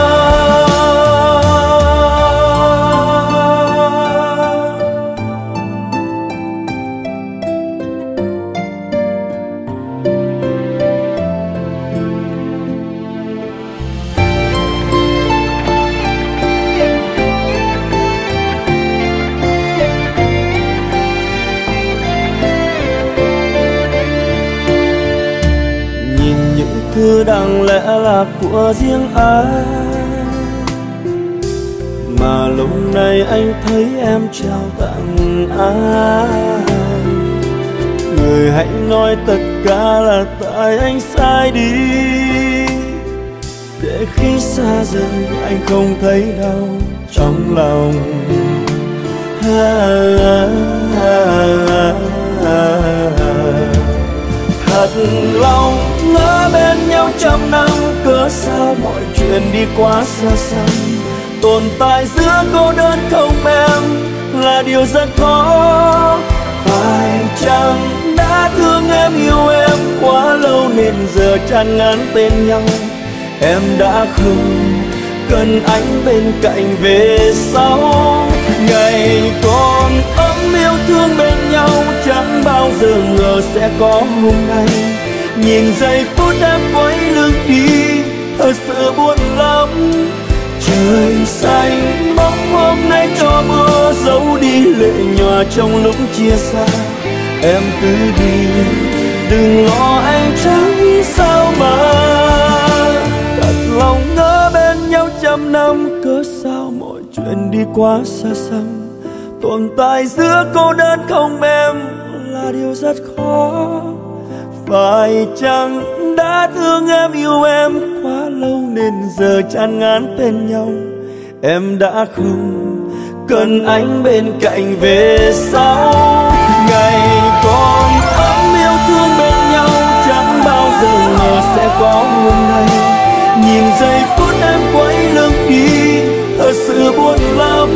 Đáng lẽ là của riêng ai mà lâu nay anh thấy em trao tặng ai. Người hãy nói tất cả là tại anh sai đi, để khi xa rời anh không thấy đau trong lòng. à, à, à, à, à, à. Thật lòng ngỡ bên nhau trăm năm, cớ sao mọi chuyện đi quá xa xăm. Tồn tại giữa cô đơn không em là điều rất khó. Phải chăng đã thương em yêu em quá lâu nên giờ chán ngán tên nhau. Em đã không cần anh bên cạnh về sau. Ngày còn ấm yêu thương bên nhau, chẳng bao giờ ngờ sẽ có hôm nay. Nhìn giây phút em quay lưng đi, thật sự buồn lắm. Trời xanh bóng hôm nay cho mưa, dấu đi lệ nhòa trong lúc chia xa. Em cứ đi, đừng lo anh chẳng sao mà. Thật lòng ngỡ bên nhau trăm năm, cớ sao mọi chuyện đi quá xa xăm. Tồn tại giữa cô đơn không em là điều rất khó. Phải chăng đã thương em yêu em quá lâu nên giờ chán ngán tên nhau. Em đã không cần anh bên cạnh về sau. Ngày còn ấm yêu thương bên nhau, chẳng bao giờ ngờ sẽ có hôm nay. Nhìn giây phút em quay lưng đi, thật sự buồn lắm.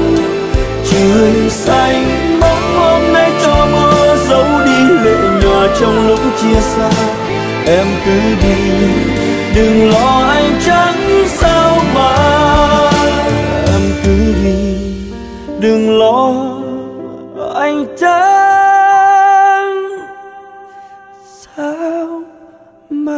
Trời xanh bóng hôm nay cho mưa, dấu đi lệ nhòa trong lúc chia xa. em cứ đi, đừng lo anh chẳng sao mà. Em cứ đi, đừng lo anh chẳng sao mà.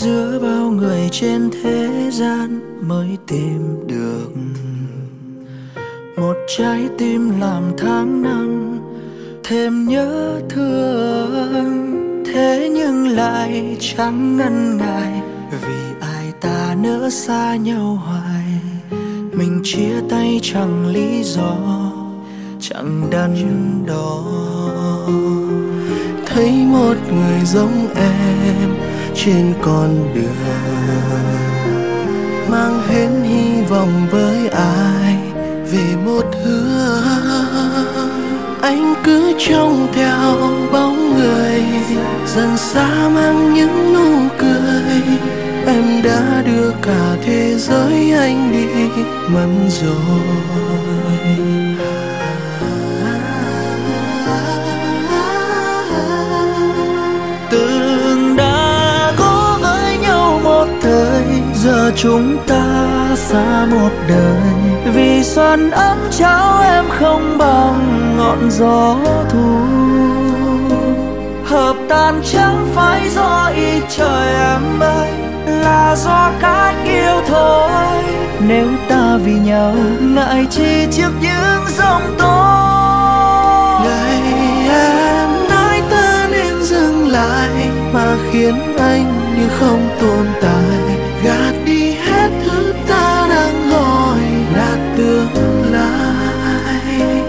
Giữa bao người trên thế gian mới tìm được một trái tim làm tháng năm thêm nhớ thương. Thế nhưng lại chẳng ngần ngại vì ai ta nỡ xa nhau hoài. Mình chia tay chẳng lý do, chẳng đắn đo. Thấy một người giống em trên con đường, mang hết hy vọng với ai về một hứa. Anh cứ trông theo bóng người dần xa mang những nụ cười. Em đã đưa cả thế giới anh đi mất rồi. Giờ chúng ta xa một đời vì xoắn ấm cháo em không bằng ngọn gió thu. Hợp tan chẳng phải do ý trời em ơi, là do cách yêu thôi. Nếu ta vì nhau ngại chi trước những dòng tố. Ngày em nói ta nên dừng lại mà khiến anh như không tồn tại. Gạt đi hết thứ ta đang gọi là tương lai.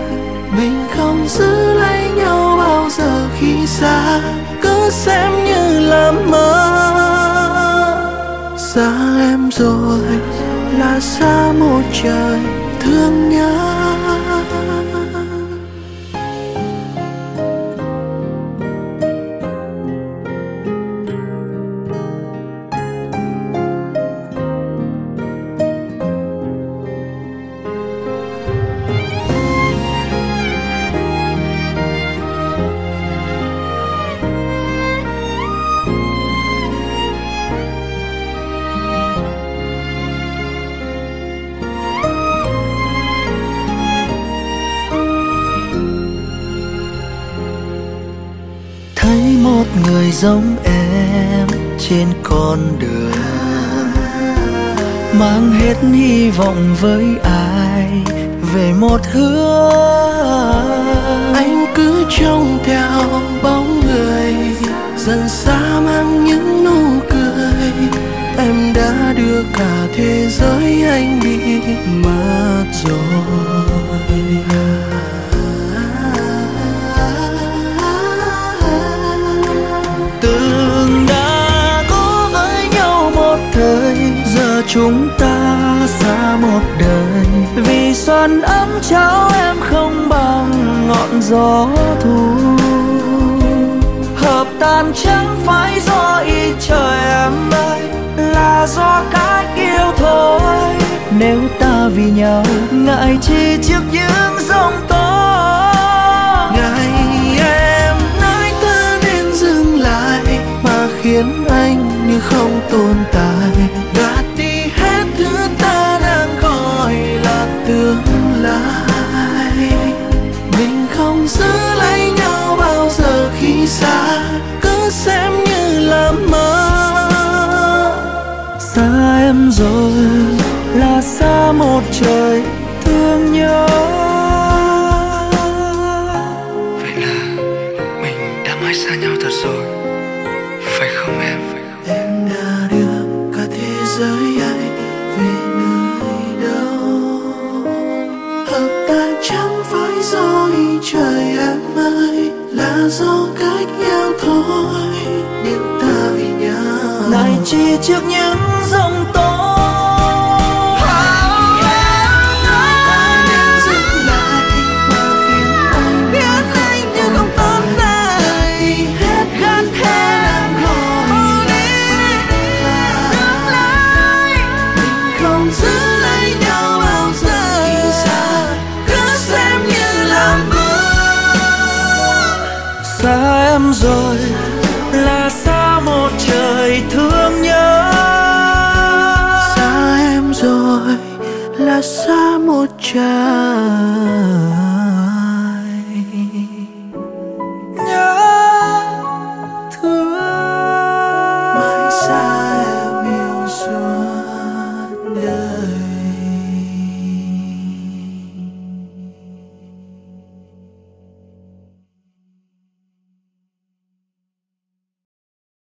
Mình không giữ lấy nhau bao giờ khi xa, cứ xem như là mơ. Xa em rồi là xa một trời thương nhớ. Người giống em trên con đường, mang hết hy vọng với ai về một hứa. Anh cứ trông theo bóng người dần xa mang những nụ cười. Em đã đưa cả thế giới anh đi mất rồi. Chúng ta xa một đời vì xoắn ấm cháo em không bằng ngọn gió thu. Hợp tan chẳng phải do ý trời em ơi, là do cách yêu thôi. Nếu ta vì nhau ngại chi trước những giông tố. Ngày em nói ta nên dừng lại mà khiến anh như không tồn tại. Gạt đi hết thứ ta đang gọi là tương lai. Mình không giữ lấy nhau bao giờ khi xa, cứ xem như là mơ. Xa em rồi là xa ta một trời thương nhớ. Vậy là mình đã mãi xa nhau thật rồi, phải không em? Em đã đưa cả thế giới ấy về nơi đâu, hợp tan chẳng phải do ý trời em ơi, là do cách nhau thôi. Nếu ta vì nhau lại chỉ trước những giông tố, xa em rồi là xa một trời thương nhớ. Xa em rồi là xa một trời